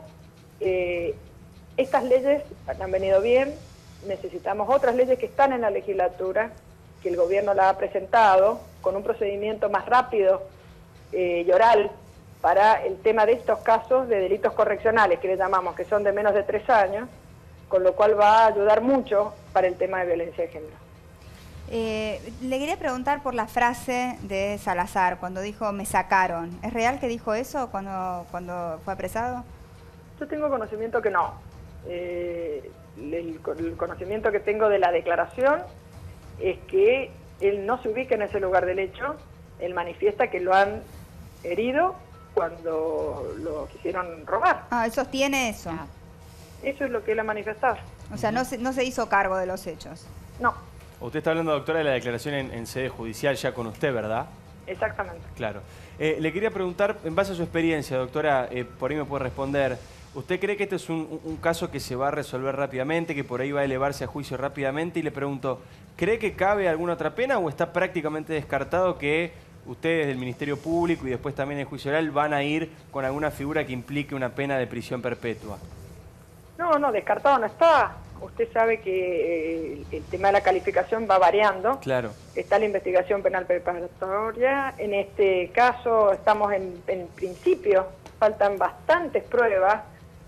estas leyes han venido bien, necesitamos otras leyes que están en la legislatura, que el gobierno la ha presentado, con un procedimiento más rápido y oral para el tema de estos casos de delitos correccionales, que le llamamos, que son de menos de 3 años, con lo cual va a ayudar mucho para el tema de violencia de género. Le quería preguntar por la frase de Salazar, cuando dijo "me sacaron". ¿Es real que dijo eso cuando fue apresado? Yo tengo conocimiento que no. El conocimiento que tengo de la declaración es que él no se ubica en ese lugar del hecho. Él manifiesta que lo han herido cuando lo quisieron robar. Ah, él sostiene eso. Eso es lo que él ha manifestado. O sea, no se hizo cargo de los hechos. No. Usted está hablando, doctora, de la declaración en sede judicial ya con usted, ¿verdad? Exactamente. Claro. Le quería preguntar, en base a su experiencia, doctora, por ahí me puede responder, ¿usted cree que este es un caso que se va a resolver rápidamente, que por ahí va a elevarse a juicio rápidamente? Y le pregunto, ¿cree que cabe alguna otra pena o está prácticamente descartado que ustedes del Ministerio Público y después también el juicio oral van a ir con alguna figura que implique una pena de prisión perpetua? No, descartado no está. Usted sabe que el tema de la calificación va variando. Claro. Está la investigación penal preparatoria. En este caso estamos en principio. Faltan bastantes pruebas.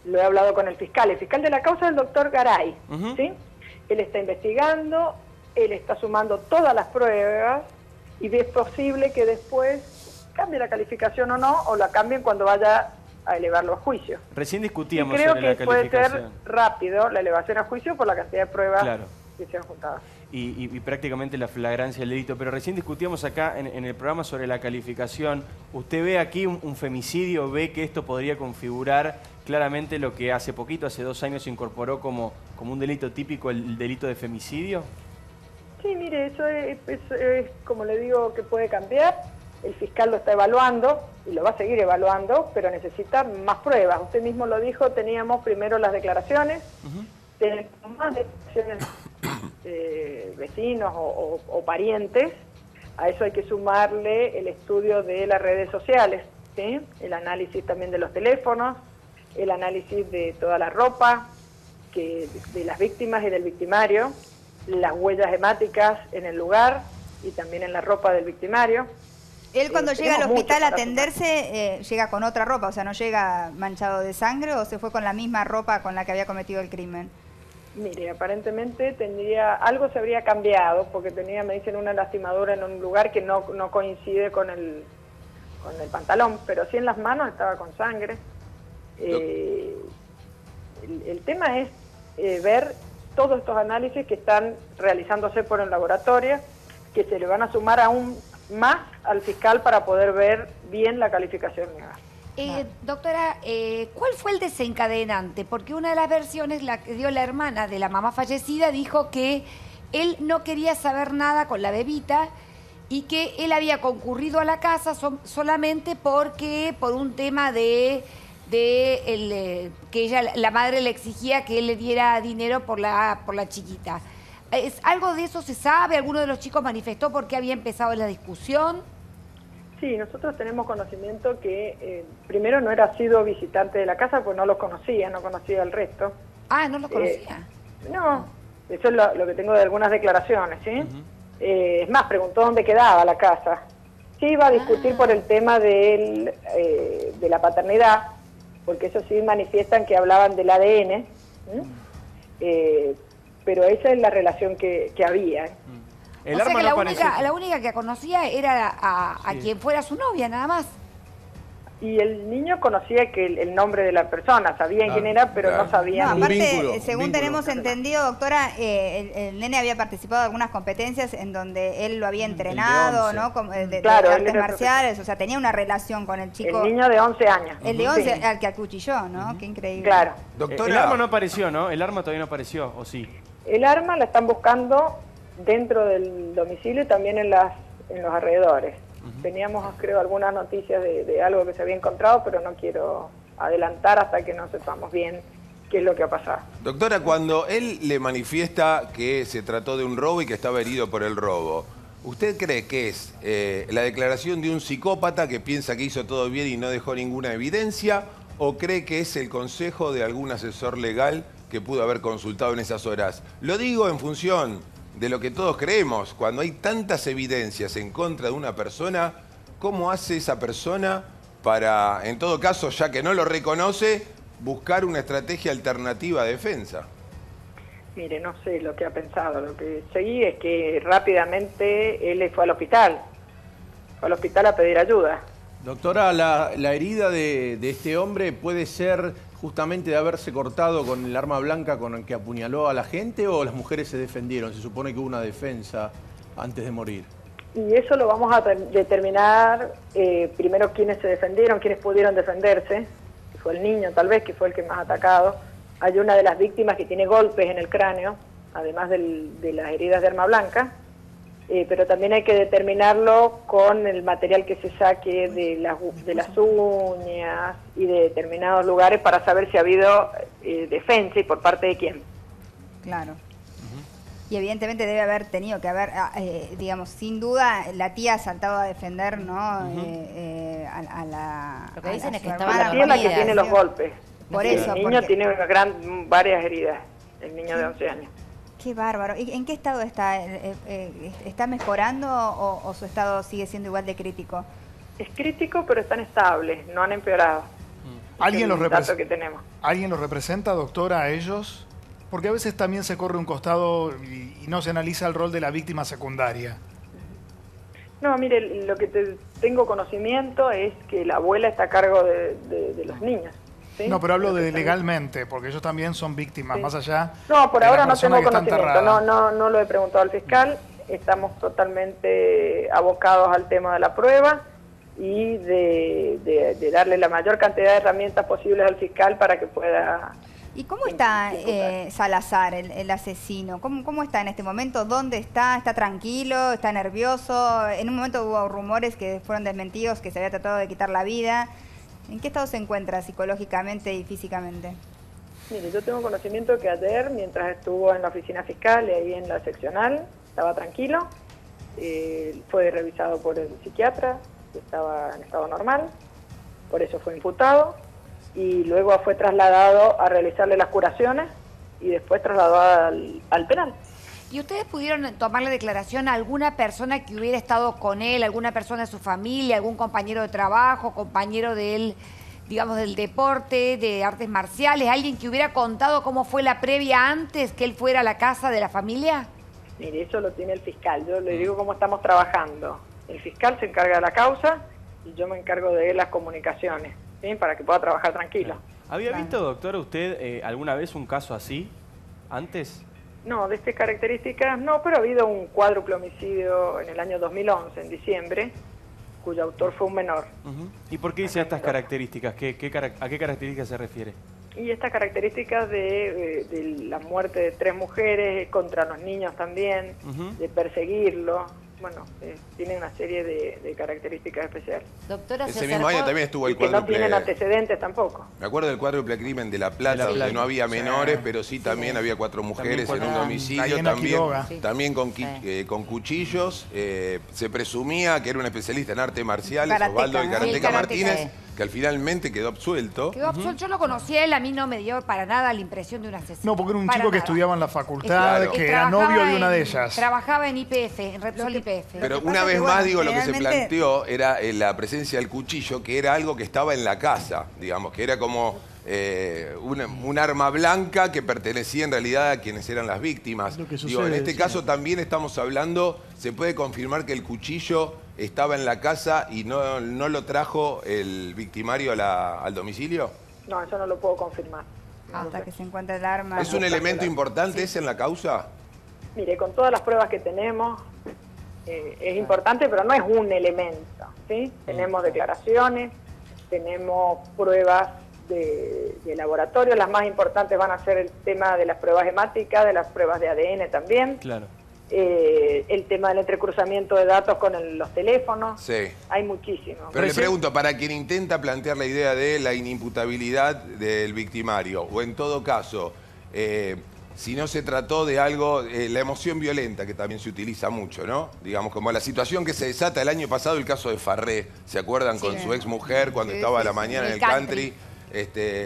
Lo he hablado con el fiscal. El fiscal de la causa es el doctor Garay. ¿Sí? Él está investigando, él está sumando todas las pruebas y es posible que después cambie la calificación o no, o la cambien cuando vaya a elevar los juicios. Recién discutíamos sobre la calificación. Creo que puede ser rápido la elevación a juicio por la cantidad de pruebas que se han juntado. Y prácticamente la flagrancia del delito. Pero recién discutíamos acá en el programa sobre la calificación. ¿Usted ve aquí un femicidio? ¿Ve que esto podría configurar claramente lo que hace poquito, hace 2 años, se incorporó como un delito típico, el delito de femicidio? Sí, mire, eso es, como le digo, que puede cambiar. El fiscal lo está evaluando y lo va a seguir evaluando, pero necesita más pruebas. Usted mismo lo dijo, teníamos primero las declaraciones, tenemos más declaraciones vecinos o parientes. A eso hay que sumarle el estudio de las redes sociales, ¿sí? El análisis también de los teléfonos, el análisis de toda la ropa de las víctimas y del victimario, las huellas hemáticas en el lugar y también en la ropa del victimario. Él cuando llega al hospital a atenderse, llega con otra ropa, o sea, ¿no llega manchado de sangre o se fue con la misma ropa con la que había cometido el crimen? Mire, aparentemente algo se habría cambiado, porque tenía, me dicen, una lastimadura en un lugar que no coincide con el pantalón, pero sí en las manos estaba con sangre. El tema es ver todos estos análisis que están realizándose por un laboratorio, que se le van a sumar aún más al fiscal para poder ver bien la calificación. Doctora, ¿cuál fue el desencadenante? Porque una de las versiones, la que dio la hermana de la mamá fallecida, dijo que él no quería saber nada con la bebita y que él había concurrido a la casa solamente porque por un tema de que la madre le exigía que él le diera dinero por la chiquita. ¿Algo de eso se sabe? ¿Alguno de los chicos manifestó por qué había empezado la discusión? Sí, nosotros tenemos conocimiento que primero no era sido visitante de la casa, pues no los conocía, no conocía al resto. Ah, ¿no los conocía? No, eso es lo que tengo de algunas declaraciones, ¿sí? Es más, preguntó dónde quedaba la casa. Sí, iba a discutir por el tema de la paternidad, porque eso sí manifiestan que hablaban del ADN, ¿eh? Pero esa es la relación que había. O sea que la única que conocía era a quien fuera su novia, nada más. Y el niño conocía que el nombre de la persona, sabían quién era, pero no sabían. No, aparte, según tenemos entendido, doctora, el nene había participado de algunas competencias en donde él lo había entrenado, ¿no? De artes marciales, o sea, tenía una relación con el chico. El niño de 11 años. El de 11, al que acuchilló, ¿no? Qué increíble. Claro. Doctora, el arma no apareció, ¿no? El arma todavía no apareció, ¿o sí? El arma la están buscando dentro del domicilio y también en los alrededores. Teníamos, creo, algunas noticias de algo que se había encontrado, pero no quiero adelantar hasta que no sepamos bien qué es lo que ha pasado. Doctora, cuando él le manifiesta que se trató de un robo y que estaba herido por el robo, ¿usted cree que es la declaración de un psicópata que piensa que hizo todo bien y no dejó ninguna evidencia? ¿O cree que es el consejo de algún asesor legal que pudo haber consultado en esas horas. Lo digo en función de lo que todos creemos. Cuando hay tantas evidencias en contra de una persona, ¿cómo hace esa persona para, en todo caso, ya que no lo reconoce, buscar una estrategia alternativa de defensa? Mire, no sé lo que ha pensado. Lo que seguí es que rápidamente él fue al hospital. Fue al hospital a pedir ayuda. Doctora, la herida de este hombre puede ser justamente de haberse cortado con el arma blanca con el que apuñaló a la gente, ¿o las mujeres se defendieron? Se supone que hubo una defensa antes de morir. Y eso lo vamos a determinar primero quiénes se defendieron, quiénes pudieron defenderse. Fue el niño, tal vez, que fue el que más atacado. Hay una de las víctimas que tiene golpes en el cráneo, además de las heridas de arma blanca, pero también hay que determinarlo con el material que se saque de las uñas y de determinados lugares para saber si ha habido defensa y por parte de quién. Claro. Uh-huh. Y evidentemente debe haber tenido que haber, digamos, sin duda, la tía ha saltado a defender, ¿no? Uh-huh. A la... Lo que dicen es que estaba la tía es la que tiene los golpes. Por eso, el niño tiene varias heridas, el niño de 11 años. Qué bárbaro. ¿Y en qué estado está? ¿Está mejorando o su estado sigue siendo igual de crítico? Es crítico, pero están estables, no han empeorado. ¿Alguien los representa? ¿Alguien los representa, doctora, a ellos? Porque a veces también se corre un costado y no se analiza el rol de la víctima secundaria. No, mire, lo que tengo conocimiento es que la abuela está a cargo de los niños. ¿Sí? No, pero hablo de legalmente, porque ellos también son víctimas, sí. Más allá... No, por ahora no tengo conocimiento, no lo he preguntado al fiscal, estamos totalmente abocados al tema de la prueba y de darle la mayor cantidad de herramientas posibles al fiscal para que pueda... ¿Y cómo está Salazar, el asesino? ¿Cómo está en este momento? ¿Dónde está? ¿Está tranquilo? ¿Está nervioso? En un momento hubo rumores que fueron desmentidos, que se había tratado de quitar la vida... ¿En qué estado se encuentra psicológicamente y físicamente? Mire, yo tengo conocimiento que ayer, mientras estuvo en la oficina fiscal y ahí en la seccional, estaba tranquilo, fue revisado por el psiquiatra, estaba en estado normal, por eso fue imputado, y luego fue trasladado a realizarle las curaciones y después trasladado al penal. ¿Y ustedes pudieron tomarle declaración a alguna persona que hubiera estado con él, alguna persona de su familia, algún compañero de trabajo, compañero de él, digamos, del deporte, de artes marciales, alguien que hubiera contado cómo fue la previa antes que él fuera a la casa de la familia? Mire, eso lo tiene el fiscal, yo le digo cómo estamos trabajando. El fiscal se encarga de la causa y yo me encargo de las comunicaciones, ¿sí? Para que pueda trabajar tranquilo. ¿Había visto, doctora, usted alguna vez un caso así antes? No, de estas características no, pero ha habido un cuádruple homicidio en el año 2011, en diciembre, cuyo autor fue un menor. Uh-huh. ¿Y por qué dice estas características? ¿A qué características se refiere? Y estas características de la muerte de 3 mujeres, contra los niños también, uh-huh. De perseguirlo. Bueno, tiene una serie de características especiales. Doctora, ese mismo año también estuvo el cuádruple... Que no tienen antecedentes tampoco. Me acuerdo del cuádruple crimen de La Plata, donde no había menores, pero sí también había 4 mujeres en un domicilio, también con cuchillos. Se presumía que era un especialista en artes marciales, Osvaldo Carateca Martínez, que al finalmente quedó absuelto. Quedó absuelto. Yo lo conocí a él, a mí no me dio para nada la impresión de un asesino. No, porque era un chico que estudiaba en la facultad, que era novio de una de ellas. Trabajaba en YPF, en Repsol YPF. Pero una vez más, digo, lo que se planteó era la presencia del cuchillo, que era algo que estaba en la casa, digamos, que era como un arma blanca que pertenecía en realidad a quienes eran las víctimas. Digo, en este caso también estamos hablando, se puede confirmar que el cuchillo... ¿Estaba en la casa y no lo trajo el victimario al domicilio? No, eso no lo puedo confirmar. Hasta que se encuentre el arma. ¿Es un elemento importante ese en la causa? Mire, con todas las pruebas que tenemos, es importante, pero no es un elemento, ¿sí? Tenemos declaraciones, tenemos pruebas de laboratorio. Las más importantes van a ser el tema de las pruebas hemáticas, de las pruebas de ADN también. Claro. El tema del entrecruzamiento de datos con los teléfonos, sí. Hay muchísimo. Pero le pregunto, para quien intenta plantear la idea de la inimputabilidad del victimario, o en todo caso, si no se trató de algo, la emoción violenta que también se utiliza mucho, ¿no? Digamos, como la situación que se desata el año pasado, el caso de Farré, ¿se acuerdan? Sí, con su ex mujer cuando estaba a la mañana en el country.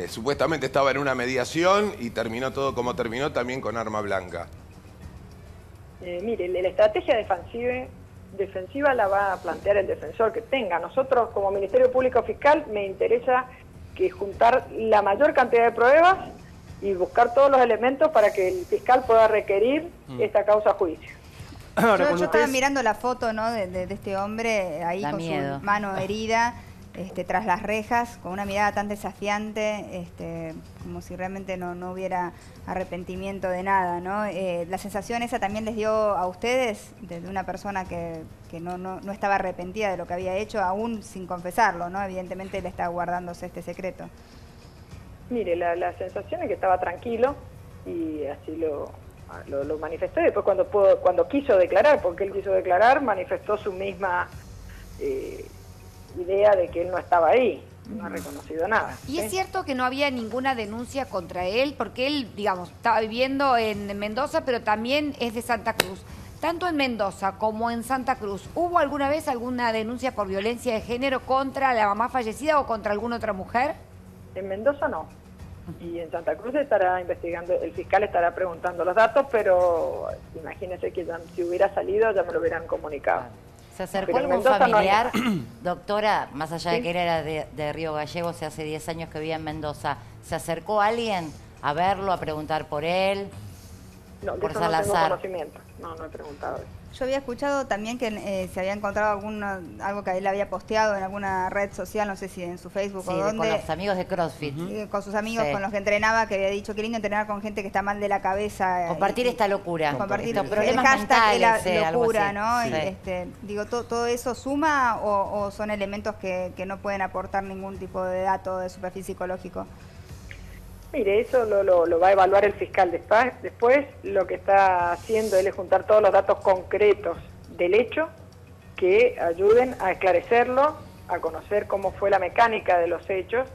Supuestamente estaba en una mediación y terminó todo como terminó, también con arma blanca. Mire, la estrategia defensiva la va a plantear el defensor que tenga. Nosotros, como Ministerio Público Fiscal, me interesa que juntar la mayor cantidad de pruebas y buscar todos los elementos para que el fiscal pueda requerir esta causa a juicio. Ahora, yo estaba mirando la foto, ¿no?, de este hombre ahí da con miedo. Su mano herida, tras las rejas, con una mirada tan desafiante, como si realmente no hubiera arrepentimiento de nada, ¿no? ¿La sensación esa también les dio a ustedes de una persona que no estaba arrepentida de lo que había hecho, aún sin confesarlo, ¿no? Evidentemente él está guardándose este secreto. Mire, la sensación es que estaba tranquilo y así lo manifestó. Después cuando quiso declarar, porque él quiso declarar, manifestó su misma idea de que él no estaba ahí, no ha reconocido nada. ¿Y es cierto que no había ninguna denuncia contra él? Porque él, digamos, estaba viviendo en Mendoza, pero también es de Santa Cruz. Tanto en Mendoza como en Santa Cruz, ¿hubo alguna vez alguna denuncia por violencia de género contra la mamá fallecida o contra alguna otra mujer? En Mendoza no. Y en Santa Cruz estará investigando, el fiscal estará preguntando los datos, pero imagínense que ya, si hubiera salido ya me lo hubieran comunicado. ¿Se acercó algún familiar, doctora, más allá de que él era de Río Gallegos, o sea, hace 10 años que vivía en Mendoza, ¿se acercó alguien a verlo, a preguntar por él? No, por eso Salazar. No tengo conocimiento, no he preguntado eso. Yo había escuchado también que se había encontrado algo que él había posteado en alguna red social, no sé si en su Facebook o dónde. Con los amigos de CrossFit. Con sus amigos, con los que entrenaba, que había dicho, qué lindo entrenar con gente que está mal de la cabeza. Compartir esta locura. Compartir estos problemas mentales, la locura, ¿no? Sí. Digo, ¿todo eso suma o son elementos que no pueden aportar ningún tipo de dato de superficie psicológico? Mire, eso lo va a evaluar el fiscal después. Lo que está haciendo él es juntar todos los datos concretos del hecho que ayuden a esclarecerlo, a conocer cómo fue la mecánica de los hechos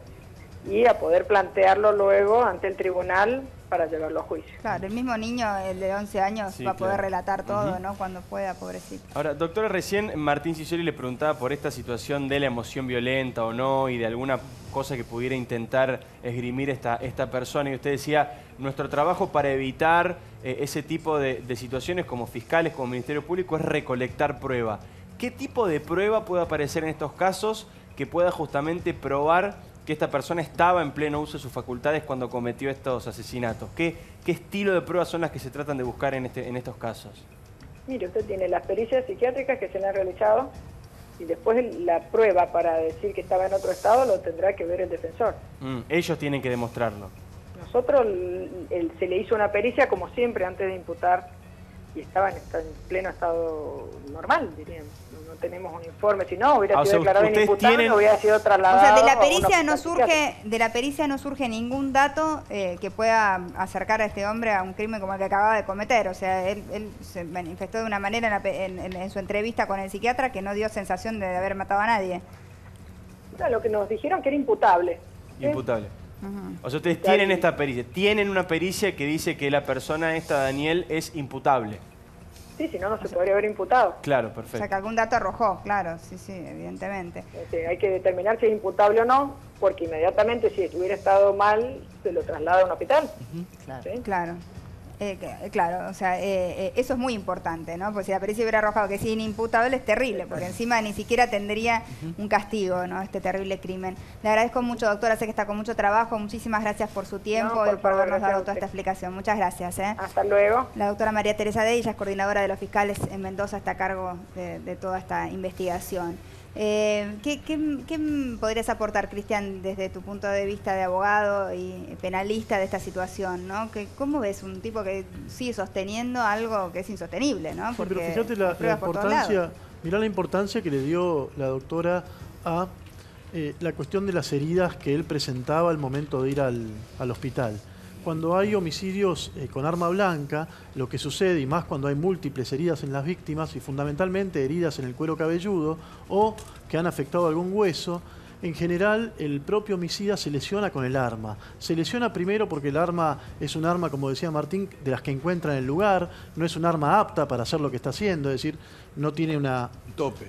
y a poder plantearlo luego ante el tribunal para llevarlo a juicio. Claro, el mismo niño, el de 11 años, sí, va a poder relatar todo, ¿no?, cuando pueda, pobrecito. Ahora, doctora, recién Martín Ciccioli le preguntaba por esta situación de la emoción violenta o no y de alguna cosa que pudiera intentar esgrimir esta persona, y usted decía, nuestro trabajo para evitar ese tipo de situaciones como fiscales, como Ministerio Público, es recolectar prueba. ¿Qué tipo de prueba puede aparecer en estos casos que pueda justamente probar que esta persona estaba en pleno uso de sus facultades cuando cometió estos asesinatos? ¿Qué estilo de pruebas son las que se tratan de buscar en estos casos? Mire, usted tiene las pericias psiquiátricas que se le han realizado y después la prueba para decir que estaba en otro estado lo tendrá que ver el defensor. Ellos tienen que demostrarlo. Nosotros se le hizo una pericia como siempre antes de imputar y estaba en pleno estado normal, diríamos. No tenemos un informe, si no hubiera sido declarado inimputable, hubiera sido trasladado. O sea, de la pericia no surge ningún dato que pueda acercar a este hombre a un crimen como el que acababa de cometer. O sea, él se manifestó de una manera en su entrevista con el psiquiatra que no dio sensación de haber matado a nadie. No, lo que nos dijeron que era imputable. Imputable. O sea, ustedes tienen esta pericia, tienen una pericia que dice que la persona esta, Daniel, es imputable. Sí, si no, no se podría haber imputado. Claro, perfecto. O sea, que algún dato arrojó, claro, sí, evidentemente. Hay que determinar si es imputable o no, porque inmediatamente si hubiera estado mal, se lo traslada a un hospital. Claro. ¿Sí? Claro. Claro, o sea, eso es muy importante, ¿no? Porque si la pericia hubiera arrojado que es inimputable, es terrible, porque encima ni siquiera tendría un castigo, ¿no?, este terrible crimen. Le agradezco mucho, doctora, sé que está con mucho trabajo, muchísimas gracias por su tiempo y por habernos dado toda esta explicación. Muchas gracias, ¿eh? Hasta luego. La doctora María Teresa Day, ella es coordinadora de los fiscales en Mendoza, está a cargo de toda esta investigación. ¿Qué podrías aportar, Cristian, desde tu punto de vista de abogado y penalista de esta situación, ¿no? ¿Cómo ves un tipo que sigue sosteniendo algo que es insostenible, ¿no? Porque sí, pero fíjate la importancia que le dio la doctora a la cuestión de las heridas que él presentaba al momento de ir al hospital. Cuando hay homicidios con arma blanca, lo que sucede, y más cuando hay múltiples heridas en las víctimas, y fundamentalmente heridas en el cuero cabelludo o que han afectado algún hueso, en general el propio homicida se lesiona con el arma. Se lesiona primero porque el arma es un arma, como decía Martín, de las que encuentra en el lugar, no es un arma apta para hacer lo que está haciendo, es decir, no tiene una... Tope.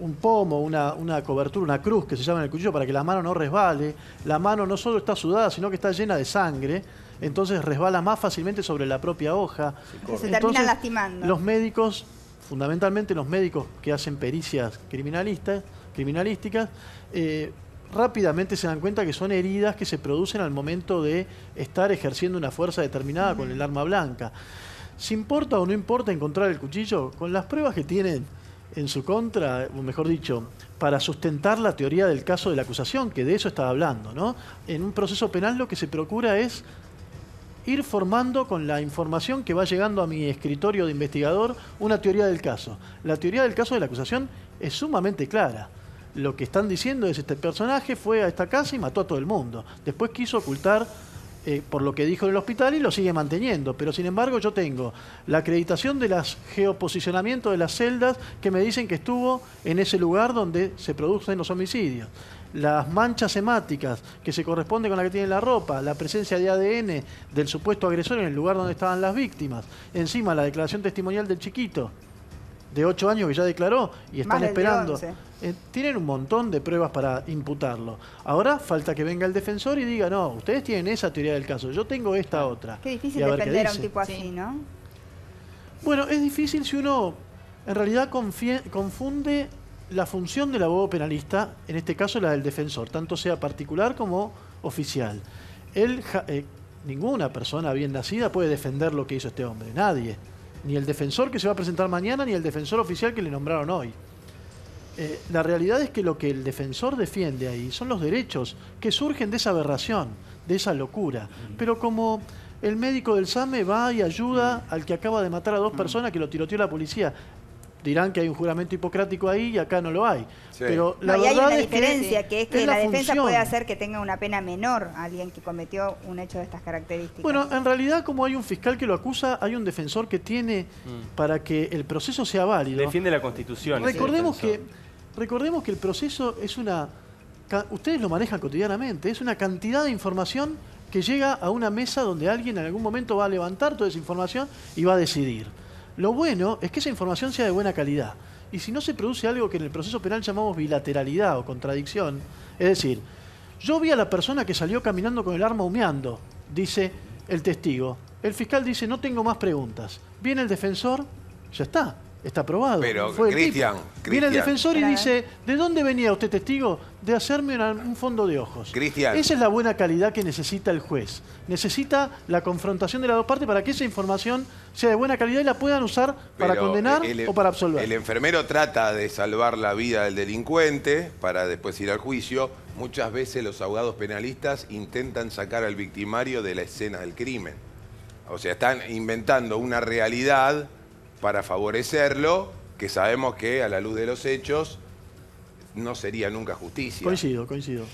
un pomo, una cobertura, una cruz que se llama en el cuchillo para que la mano no resbale. La mano no solo está sudada, sino que está llena de sangre. Entonces resbala más fácilmente sobre la propia hoja. Se termina lastimando. Los médicos, fundamentalmente los médicos que hacen pericias criminalísticas, rápidamente se dan cuenta que son heridas que se producen al momento de estar ejerciendo una fuerza determinada con el arma blanca. ¿Si importa o no importa encontrar el cuchillo? Con las pruebas que tienen en su contra, o mejor dicho, para sustentar la teoría del caso de la acusación, que de eso estaba hablando, ¿no? En un proceso penal lo que se procura es ir formando con la información que va llegando a mi escritorio de investigador una teoría del caso. La teoría del caso de la acusación es sumamente clara. Lo que están diciendo es este personaje fue a esta casa y mató a todo el mundo. Después quiso ocultar por lo que dijo en el hospital y lo sigue manteniendo. Pero sin embargo yo tengo la acreditación de los geoposicionamientos de las celdas que me dicen que estuvo en ese lugar donde se producen los homicidios. Las manchas hemáticas que se corresponden con la que tiene la ropa, la presencia de ADN del supuesto agresor en el lugar donde estaban las víctimas. Encima la declaración testimonial del chiquito de 8 años que ya declaró y están esperando. Tienen un montón de pruebas para imputarlo. Ahora falta que venga el defensor y diga, no, ustedes tienen esa teoría del caso, yo tengo esta otra. Qué difícil defender a un tipo así, ¿no? Bueno, es difícil si uno en realidad confunde la función del abogado penalista, en este caso la del defensor, tanto sea particular como oficial. Ninguna persona bien nacida puede defender lo que hizo este hombre, nadie. Ni el defensor que se va a presentar mañana, ni el defensor oficial que le nombraron hoy. La realidad es que lo que el defensor defiende ahí son los derechos que surgen de esa aberración, de esa locura. Pero como el médico del SAME va y ayuda al que acaba de matar a dos personas que lo tiroteó la policía, dirán que hay un juramento hipocrático ahí y acá no lo hay. Sí. Pero la verdad hay una diferencia, que es que la defensa puede hacer que tenga una pena menor a alguien que cometió un hecho de estas características. Bueno, en realidad como hay un fiscal que lo acusa, hay un defensor que tiene para que el proceso sea válido. Defiende la Constitución. Recordemos que el proceso es una... Ustedes lo manejan cotidianamente, es una cantidad de información que llega a una mesa donde alguien en algún momento va a levantar toda esa información y va a decidir. Lo bueno es que esa información sea de buena calidad. Y si no se produce algo que en el proceso penal llamamos bilateralidad o contradicción, es decir, yo vi a la persona que salió caminando con el arma humeando, dice el testigo. El fiscal dice, no tengo más preguntas. Viene el defensor, ya está, está aprobado. Pero, Cristian. Viene el defensor y dice, ¿de dónde venía usted, testigo? De hacerme un fondo de ojos. Cristian. Esa es la buena calidad que necesita el juez. Necesita la confrontación de las dos partes para que esa información sea de buena calidad y la puedan usar para condenar o para absolver. El enfermero trata de salvar la vida del delincuente para después ir al juicio. Muchas veces los abogados penalistas intentan sacar al victimario de la escena del crimen. O sea, están inventando una realidad para favorecerlo, que sabemos que a la luz de los hechos no sería nunca justicia. Coincido.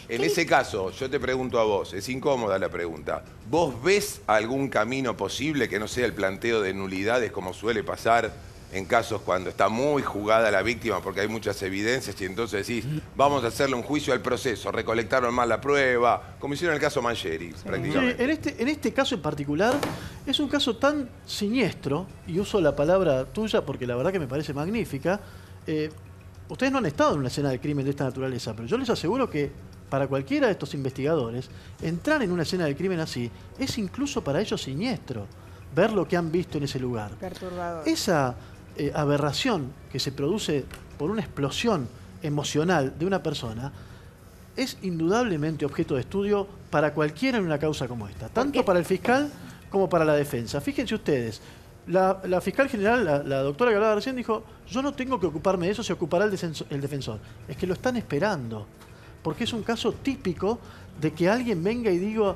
En ese caso, yo te pregunto a vos, es incómoda la pregunta, ¿vos ves algún camino posible que no sea el planteo de nulidades como suele pasar en casos cuando está muy jugada la víctima porque hay muchas evidencias y entonces decís, vamos a hacerle un juicio al proceso, recolectaron mal la prueba, como hicieron en el caso Mangieri, prácticamente? Sí, en este caso en particular es un caso tan siniestro, y uso la palabra tuya porque la verdad que me parece magnífica. Ustedes no han estado en una escena de crimen de esta naturaleza, pero yo les aseguro que para cualquiera de estos investigadores, entrar en una escena de crimen así es incluso para ellos siniestro, ver lo que han visto en ese lugar. Perturbador. Esa aberración que se produce por una explosión emocional de una persona es indudablemente objeto de estudio para cualquiera en una causa como esta, tanto para el fiscal como para la defensa. Fíjense ustedes, la fiscal general, la doctora que hablaba recién, dijo, yo no tengo que ocuparme de eso, se ocupará el defensor. Es que lo están esperando, porque es un caso típico de que alguien venga y diga,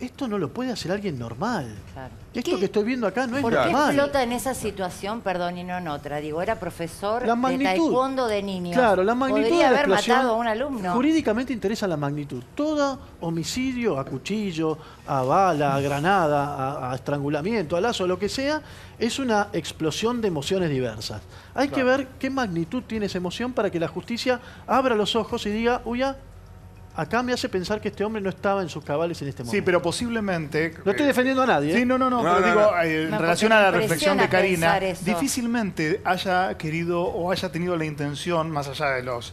esto no lo puede hacer alguien normal. Claro. Esto que estoy viendo acá no es normal. ¿Por qué explota en esa situación, perdón, y no en otra? Digo, era profesor de taekwondo de niños. Claro, la magnitud podría haber matado a un alumno. Jurídicamente interesa la magnitud. Todo homicidio a cuchillo, a bala, a granada, a estrangulamiento, a lazo, lo que sea, es una explosión de emociones diversas. Hay que ver qué magnitud tiene esa emoción para que la justicia abra los ojos y diga, uy, acá me hace pensar que este hombre no estaba en sus cabales en este momento. Sí, pero posiblemente... No estoy defendiendo a nadie. Sí, no, pero digo, en relación a la reflexión de Karina, difícilmente haya querido o haya tenido la intención, más allá de los...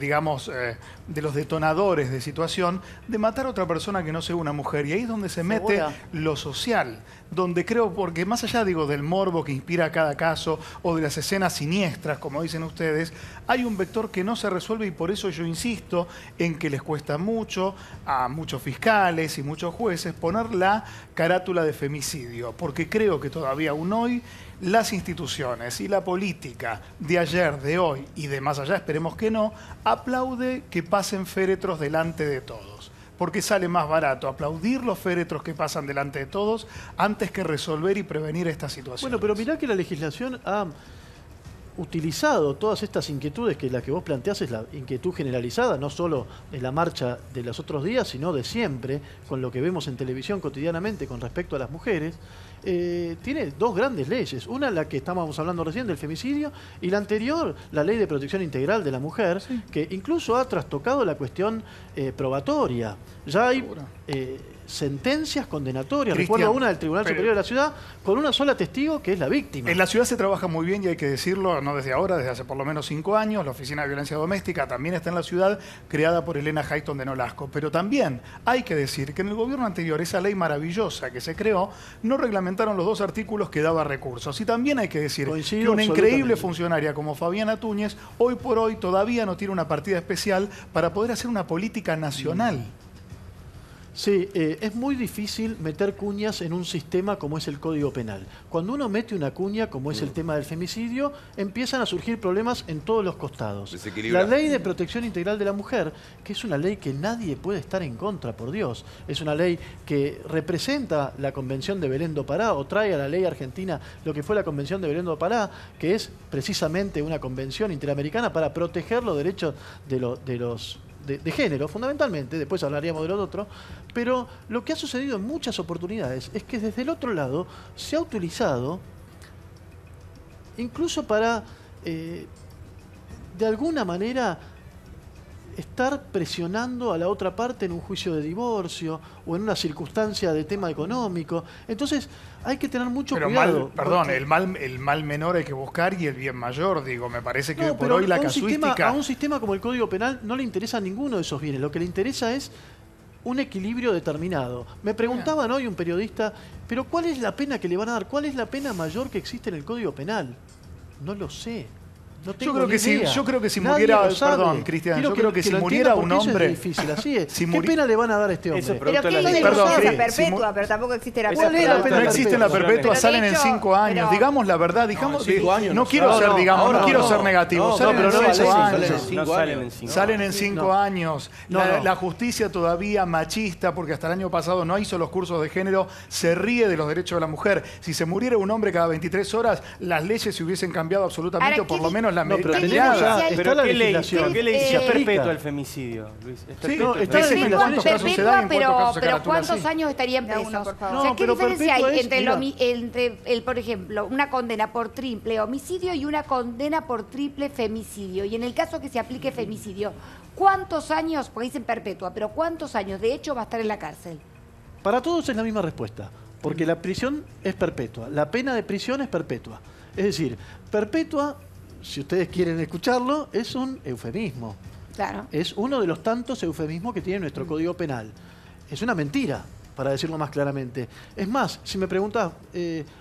digamos, de los detonadores de situación, de matar a otra persona que no sea una mujer. Y ahí es donde se mete lo social, donde creo, porque más allá, digo, del morbo que inspira cada caso o de las escenas siniestras, como dicen ustedes, hay un vector que no se resuelve y por eso yo insisto en que les cuesta mucho a muchos fiscales y muchos jueces poner la carátula de femicidio, porque creo que todavía aún hoy las instituciones y la política de ayer, de hoy y de más allá, esperemos que no, aplaude que pasen féretros delante de todos. Porque sale más barato aplaudir los féretros que pasan delante de todos antes que resolver y prevenir estas situaciones. Bueno, pero mirá que la legislación ha utilizado todas estas inquietudes, que la que vos planteás es la inquietud generalizada, no solo de la marcha de los otros días, sino de siempre, con lo que vemos en televisión cotidianamente con respecto a las mujeres. Tiene dos grandes leyes, una la que estábamos hablando recién del femicidio y la anterior, la ley de protección integral de la mujer, sí, que incluso ha trastocado la cuestión probatoria. Ya hay sentencias condenatorias, Cristian, recuerdo una del Tribunal Superior de la Ciudad con una sola testigo que es la víctima. En la ciudad se trabaja muy bien y hay que decirlo, no desde ahora, desde hace por lo menos 5 años, la Oficina de Violencia Doméstica también está en la ciudad, creada por Elena Highton de Nolasco, pero también hay que decir que en el gobierno anterior esa ley maravillosa que se creó no reglamentó los 2 artículos que daba recursos. Y también hay que decir que una increíble funcionaria como Fabiana Túñez, hoy por hoy todavía no tiene una partida especial para poder hacer una política nacional. Sí, es muy difícil meter cuñas en un sistema como es el Código Penal. Cuando uno mete una cuña, como es el tema del femicidio, empiezan a surgir problemas en todos los costados. La ley de protección integral de la mujer, que es una ley que nadie puede estar en contra, por Dios. Es una ley que representa la Convención de Belén do Pará, o trae a la ley argentina lo que fue la Convención de Belén do Pará, que es precisamente una convención interamericana para proteger los derechos de género, fundamentalmente, después hablaríamos de lo otro, pero lo que ha sucedido en muchas oportunidades es que desde el otro lado se ha utilizado incluso para, de alguna manera, estar presionando a la otra parte en un juicio de divorcio o en una circunstancia de tema económico. Entonces, hay que tener mucho cuidado. El mal menor hay que buscar y el bien mayor, digo. Me parece que por hoy la casuística... A un sistema como el Código Penal no le interesa ninguno de esos bienes. Lo que le interesa es un equilibrio determinado. Me preguntaban hoy un periodista, ¿pero cuál es la pena que le van a dar? ¿Cuál es la pena mayor que existe en el Código Penal? No lo sé. No, yo creo que si nadie muriera, perdón, Cristian, yo creo que si muriera un hombre, es difícil, así es. ¿Qué pena le van a dar a este hombre? Pero ¿qué es la perpetua? Pero tampoco existe la perpetua. No existe la perpetua, salen en 5 años. Pero... digamos la verdad, digamos, no quiero ser, digamos, no quiero ser negativo. Salen en 5 años. La justicia todavía machista, porque hasta el año pasado no hizo los cursos de género, se ríe de los derechos de la mujer. Si se muriera un hombre cada 23 horas, las leyes se hubiesen cambiado absolutamente, por lo menos. No, pero ¿qué le dice perpetua al femicidio, Luis? Pero ¿cuántos años estarían presos? O sea, ¿qué diferencia hay entre, por ejemplo, una condena por triple homicidio y una condena por triple femicidio? Y en el caso que se aplique femicidio, ¿cuántos años? Porque dicen perpetua, pero ¿cuántos años de hecho va a estar en la cárcel? Para todos es la misma respuesta, porque la prisión es perpetua, la pena de prisión es perpetua. Es decir, perpetua, si ustedes quieren escucharlo, es un eufemismo. Claro. Es uno de los tantos eufemismos que tiene nuestro Código Penal. Es una mentira, para decirlo más claramente. Es más, si me preguntas,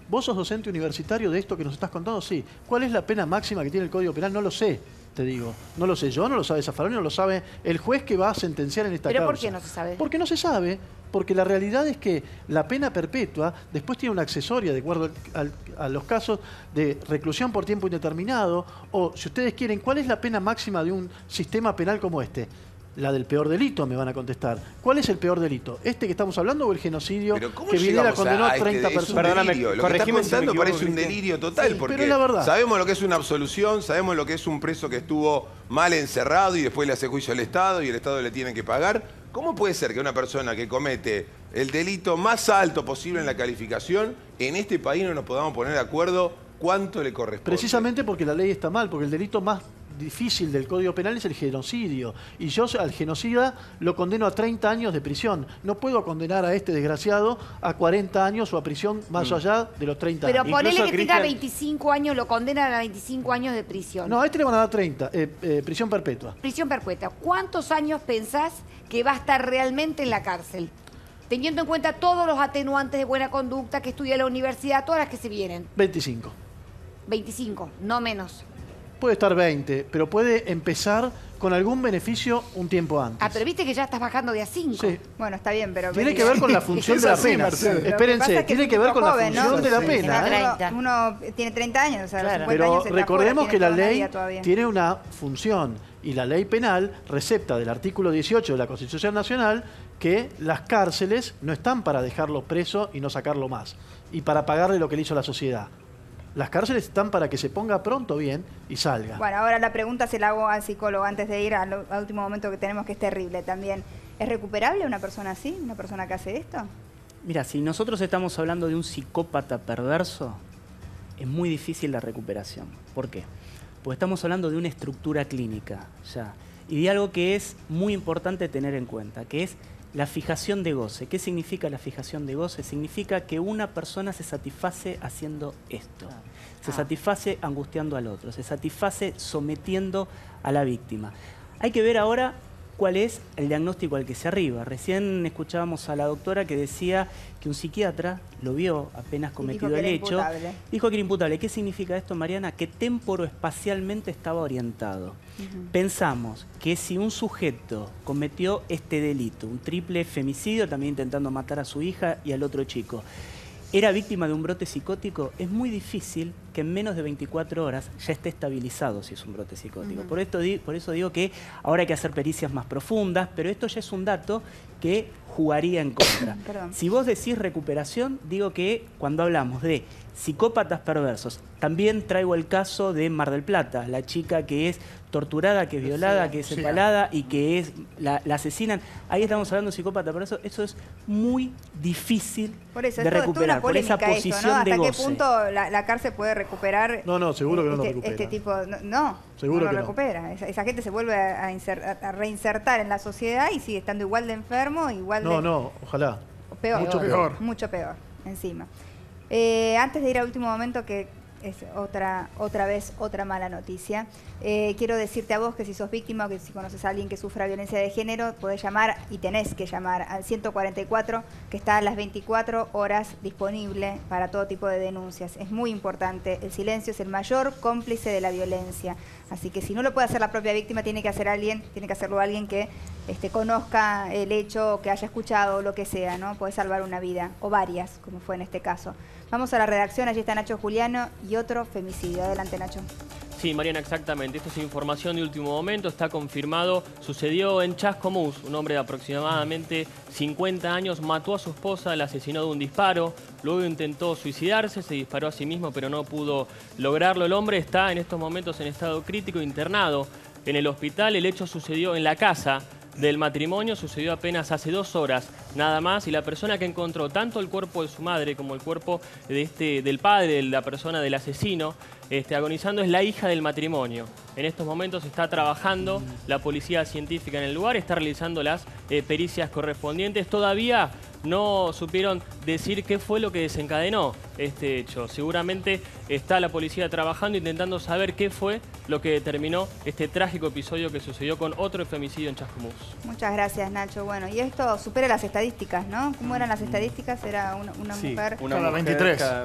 ¿vos sos docente universitario de esto que nos estás contando? Sí. ¿Cuál es la pena máxima que tiene el Código Penal? No lo sé, te digo. No lo sé yo, no lo sabe Zafaroni, no lo sabe el juez que va a sentenciar en esta causa. ¿Pero por qué no se sabe? Porque no se sabe. Porque la realidad es que la pena perpetua después tiene una accesoria, de acuerdo a los casos de reclusión por tiempo indeterminado, o si ustedes quieren, ¿cuál es la pena máxima de un sistema penal como este? La del peor delito, me van a contestar. ¿Cuál es el peor delito? ¿Este que estamos hablando o el genocidio que Videla condenó a 30 personas? Perdóname, lo que estás contando parece un delirio total, porque la verdad, sabemos lo que es una absolución, sabemos lo que es un preso que estuvo mal encerrado y después le hace juicio al Estado y el Estado le tiene que pagar. ¿Cómo puede ser que una persona que comete el delito más alto posible en la calificación, en este país no nos podamos poner de acuerdo cuánto le corresponde? Precisamente porque la ley está mal, porque el delito más difícil del Código Penal es el genocidio. Y yo al genocida lo condeno a 30 años de prisión. No puedo condenar a este desgraciado a 40 años o a prisión más allá de los 30 años. Pero ponele que tenga 25 años, lo condenan a 25 años de prisión. No, a este le van a dar 30, prisión perpetua. Prisión perpetua. ¿Cuántos años pensás que va a estar realmente en la cárcel? Teniendo en cuenta todos los atenuantes de buena conducta que estudia la universidad, todas las que se vienen. 25. 25, no menos. Puede estar 20, pero puede empezar con algún beneficio un tiempo antes. Ah, pero viste que ya estás bajando de a 5. Sí. Bueno, está bien, pero... Tiene que ver con la función de la pena. Espérense, tiene que ver con la función de la pena. Uno tiene 30 años, o sea, claro. Los 50 años se recordemos que la ley tiene una función y la ley penal recepta del artículo 18 de la Constitución Nacional que las cárceles no están para dejarlo preso y no sacarlo más y para pagarle lo que le hizo la sociedad. Las cárceles están para que se ponga pronto bien y salga. Bueno, ahora la pregunta se la hago al psicólogo antes de ir al último momento que tenemos, que es terrible también. ¿Es recuperable una persona así? ¿Una persona que hace esto? Mira, si nosotros estamos hablando de un psicópata perverso, es muy difícil la recuperación. ¿Por qué? Porque estamos hablando de una estructura clínica ya, y de algo que es muy importante tener en cuenta, que es la fijación de goce. ¿Qué significa la fijación de goce? Significa que una persona se satisface haciendo esto. Se satisface angustiando al otro, se satisface sometiendo a la víctima. Hay que ver ahora cuál es el diagnóstico al que se arriba. Recién escuchábamos a la doctora que decía que un psiquiatra lo vio apenas cometido el hecho. Dijo que era imputable. ¿Qué significa esto, Mariana? Que temporoespacialmente estaba orientado. Pensamos que si un sujeto cometió este delito, un triple femicidio, también intentando matar a su hija y al otro chico, era víctima de un brote psicótico, es muy difícil que en menos de 24 horas ya esté estabilizado si es un brote psicótico. Por eso digo que ahora hay que hacer pericias más profundas, pero esto ya es un dato que jugaría en contra. Si vos decís recuperación, digo que cuando hablamos de psicópatas perversos, también traigo el caso de Mar del Plata, la chica que es torturada, que es violada, que es empalada y que es la asesinan. Ahí estamos hablando de psicópata perverso. Eso es muy difícil de recuperar, por esa posición de goce. ¿Hasta qué punto la cárcel puede recuperar? No, no, seguro que no lo recupera. Este tipo, seguro que no lo recupera. Esa gente se vuelve a reinsertar en la sociedad y sigue estando igual de enfermo, igual de... No, no, ojalá. Peor. Mucho peor. Mucho peor, encima. Antes de ir al último momento, que es otra mala noticia, quiero decirte a vos que si sos víctima o que si conoces a alguien que sufra violencia de género, podés llamar y tenés que llamar al 144, que está a las 24 horas disponible para todo tipo de denuncias. Es muy importante. El silencio es el mayor cómplice de la violencia. Así que si no lo puede hacer la propia víctima, tiene que hacerlo alguien que conozca el hecho, que haya escuchado, lo que sea, ¿no? Podés salvar una vida, o varias, como fue en este caso. Vamos a la redacción, allí está Nacho Juliano y otro femicidio. Adelante, Nacho. Sí, Mariana, exactamente. Esta es información de último momento, está confirmado. Sucedió en Chascomús. Un hombre de aproximadamente 50 años mató a su esposa, la asesinó de un disparo. Luego intentó suicidarse, se disparó a sí mismo, pero no pudo lograrlo. El hombre está en estos momentos en estado crítico, internado en el hospital. El hecho sucedió en la casa del matrimonio, sucedió apenas hace 2 horas nada más, y la persona que encontró tanto el cuerpo de su madre como el cuerpo de del padre, de la persona del asesino, agonizando, es la hija del matrimonio. En estos momentos está trabajando la policía científica en el lugar, está realizando las pericias correspondientes. Todavía no supieron decir qué fue lo que desencadenó este hecho. Seguramente está la policía trabajando, intentando saber qué fue lo que determinó este trágico episodio que sucedió con otro femicidio en Chascomús. Muchas gracias, Nacho. Bueno, y esto supera las estadísticas, ¿no? ¿Cómo eran las estadísticas? Era una mujer cada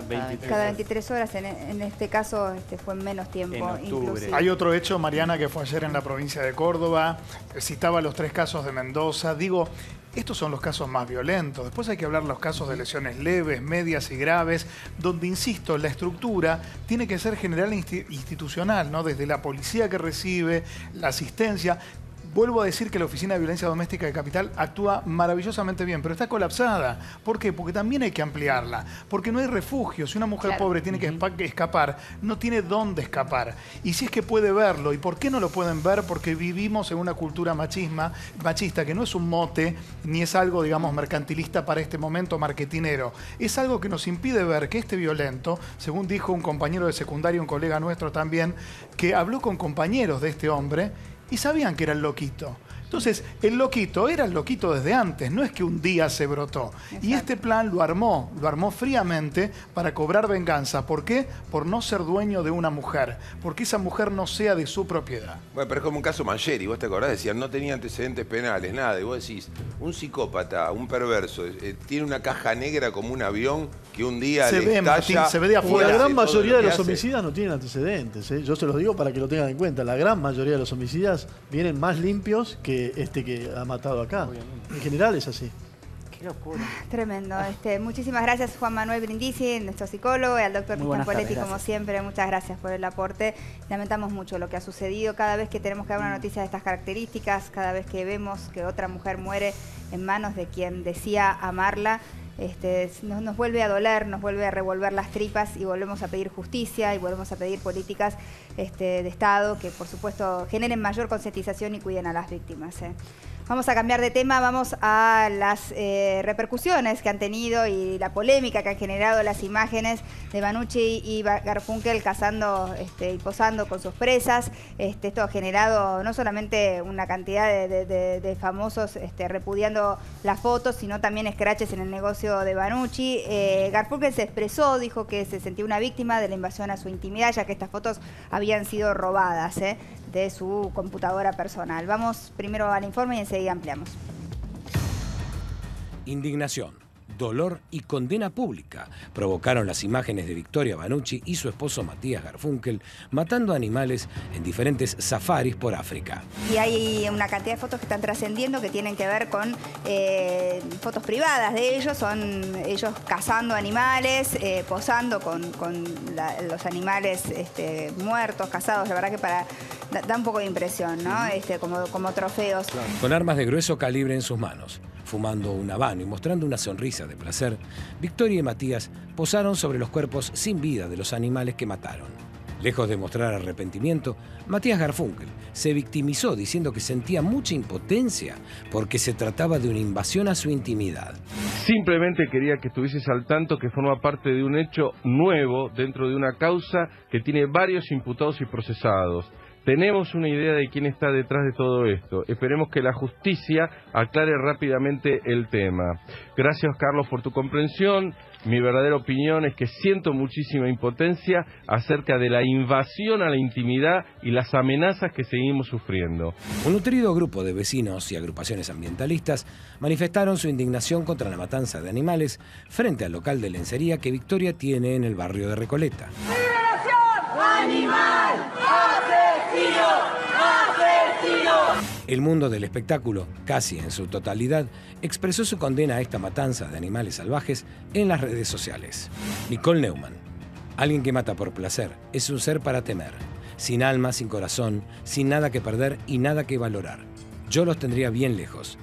23 horas. En este caso fue en menos tiempo. En octubre. Inclusive. Hay otro hecho, Mariana, que fue ayer en la provincia de Córdoba. Citaba los 3 casos de Mendoza. Digo, estos son los casos más violentos. Después hay que hablar los casos de lesiones leves, medias y graves, donde, insisto, la estructura tiene que ser general e institucional, ¿no? Desde la policía que recibe, la asistencia. Vuelvo a decir que la Oficina de Violencia Doméstica de Capital actúa maravillosamente bien, pero está colapsada. ¿Por qué? Porque también hay que ampliarla. Porque no hay refugio. Si una mujer pobre tiene que escapar, no tiene dónde escapar. Y si es que puede verlo, ¿y por qué no lo pueden ver? Porque vivimos en una cultura machista, que no es un mote, ni es algo, digamos, mercantilista para este momento, marketinero. Es algo que nos impide ver que este violento, según dijo un compañero de secundario, un colega nuestro también, que habló con compañeros de este hombre, y sabían que era el loquito. Entonces, el loquito era el loquito desde antes, no es que un día se brotó. Exacto. Y este plan lo armó fríamente para cobrar venganza. ¿Por qué? Por no ser dueño de una mujer, porque esa mujer no sea de su propiedad. Bueno, pero es como un caso Mangieri, vos te acordás, decían, no tenía antecedentes penales, nada. Y vos decís, un psicópata, un perverso, tiene una caja negra como un avión que un día se ve, Martín, se ve de afuera. La gran mayoría de los homicidas no tienen antecedentes, ¿eh? Yo se los digo para que lo tengan en cuenta. La gran mayoría de los homicidas vienen más limpios que este que ha matado acá. En general es así. Qué locura. Tremendo. Muchísimas gracias, Juan Manuel Brindisi, nuestro psicólogo, y al doctor Cristian Poletti, como siempre. Muchas gracias por el aporte. Lamentamos mucho lo que ha sucedido. Cada vez que tenemos que dar una noticia de estas características, cada vez que vemos que otra mujer muere en manos de quien decía amarla, nos vuelve a doler, nos vuelve a revolver las tripas y volvemos a pedir justicia y volvemos a pedir políticas de Estado que, por supuesto, generen mayor concientización y cuiden a las víctimas, ¿eh? Vamos a cambiar de tema, vamos a las repercusiones que han tenido y la polémica que han generado las imágenes de Vanucci y Garfunkel cazando y posando con sus presas. Esto ha generado no solamente una cantidad de famosos repudiando las fotos, sino también escraches en el negocio de Vanucci. Garfunkel se expresó, dijo que se sentía una víctima de la invasión a su intimidad, ya que estas fotos habían sido robadas, ¿eh?, de su computadora personal. Vamos primero al informe y enseguida ampliamos. Indignación, dolor y condena pública provocaron las imágenes de Victoria Vanucci y su esposo Matías Garfunkel matando animales en diferentes safaris por África. Y hay una cantidad de fotos que están trascendiendo que tienen que ver con fotos privadas de ellos. Son ellos cazando animales, posando con los animales muertos, cazados. La verdad que da un poco de impresión, ¿no? Como trofeos. Claro. Con armas de grueso calibre en sus manos, fumando un habano y mostrando una sonrisa de placer, Victoria y Matías posaron sobre los cuerpos sin vida de los animales que mataron. Lejos de mostrar arrepentimiento, Matías Garfunkel se victimizó diciendo que sentía mucha impotencia porque se trataba de una invasión a su intimidad. Simplemente quería que estuvieses al tanto que forma parte de un hecho nuevo dentro de una causa que tiene varios imputados y procesados. Tenemos una idea de quién está detrás de todo esto. Esperemos que la justicia aclare rápidamente el tema. Gracias, Carlos, por tu comprensión. Mi verdadera opinión es que siento muchísima impotencia acerca de la invasión a la intimidad y las amenazas que seguimos sufriendo. Un nutrido grupo de vecinos y agrupaciones ambientalistas manifestaron su indignación contra la matanza de animales frente al local de lencería que Victoria tiene en el barrio de Recoleta. ¡Liberación animal! El mundo del espectáculo, casi en su totalidad, expresó su condena a esta matanza de animales salvajes en las redes sociales. Nicole Neumann: alguien que mata por placer es un ser para temer, sin alma, sin corazón, sin nada que perder y nada que valorar. Yo los tendría bien lejos.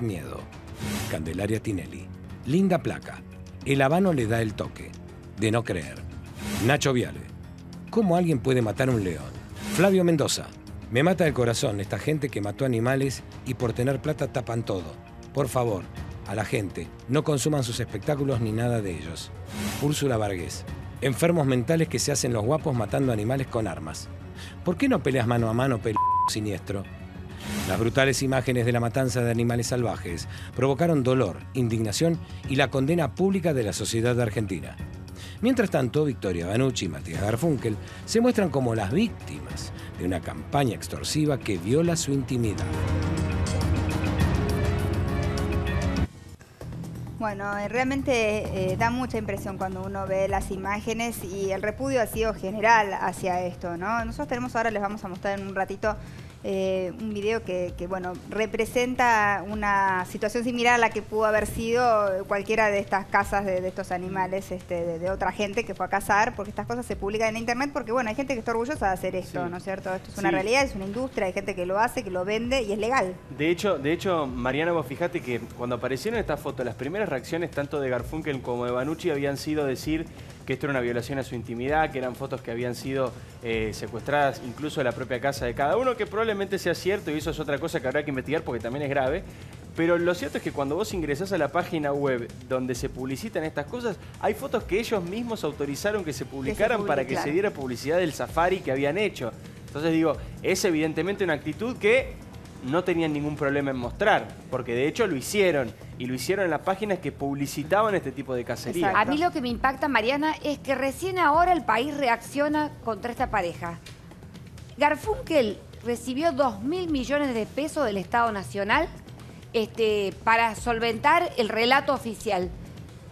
#miedo. Candelaria Tinelli: linda placa, el habano le da el toque. De no creer. Nacho Viale: ¿cómo alguien puede matar un león? Flavio Mendoza: me mata el corazón esta gente que mató animales y por tener plata tapan todo. Por favor, a la gente, no consuman sus espectáculos ni nada de ellos. Úrsula Vargas: enfermos mentales que se hacen los guapos matando animales con armas. ¿Por qué no peleas mano a mano, siniestro? Las brutales imágenes de la matanza de animales salvajes provocaron dolor, indignación y la condena pública de la sociedad argentina. Mientras tanto, Victoria Vanucci y Matías Garfunkel se muestran como las víctimas de una campaña extorsiva que viola su intimidad. Bueno, realmente da mucha impresión cuando uno ve las imágenes y el repudio ha sido general hacia esto, ¿no? Nosotros tenemos ahora, les vamos a mostrar en un ratito un video que bueno, representa una situación similar a la que pudo haber sido cualquiera de estas casas de estos animales, de otra gente que fue a cazar, porque estas cosas se publican en internet porque, bueno, hay gente que está orgullosa de hacer esto, sí, ¿no es cierto? Esto es una realidad, es una industria, hay gente que lo hace, que lo vende y es legal. De hecho, Mariana, vos fijate que cuando aparecieron estas fotos, las primeras reacciones tanto de Garfunkel como de Vanucci habían sido decir que esto era una violación a su intimidad, que eran fotos que habían sido secuestradas incluso de la propia casa de cada uno, que probablemente sea cierto, y eso es otra cosa que habrá que investigar porque también es grave. Pero lo cierto es que cuando vos ingresás a la página web donde se publicitan estas cosas, hay fotos que ellos mismos autorizaron que se publicaran para que se diera publicidad del safari que habían hecho. Entonces digo, es evidentemente una actitud que no tenían ningún problema en mostrar, porque de hecho lo hicieron. Y lo hicieron en las páginas que publicitaban este tipo de cacería. Exacto. A mí lo que me impacta, Mariana, es que recién ahora el país reacciona contra esta pareja. Garfunkel recibió 2.000 millones de pesos del Estado Nacional para solventar el relato oficial.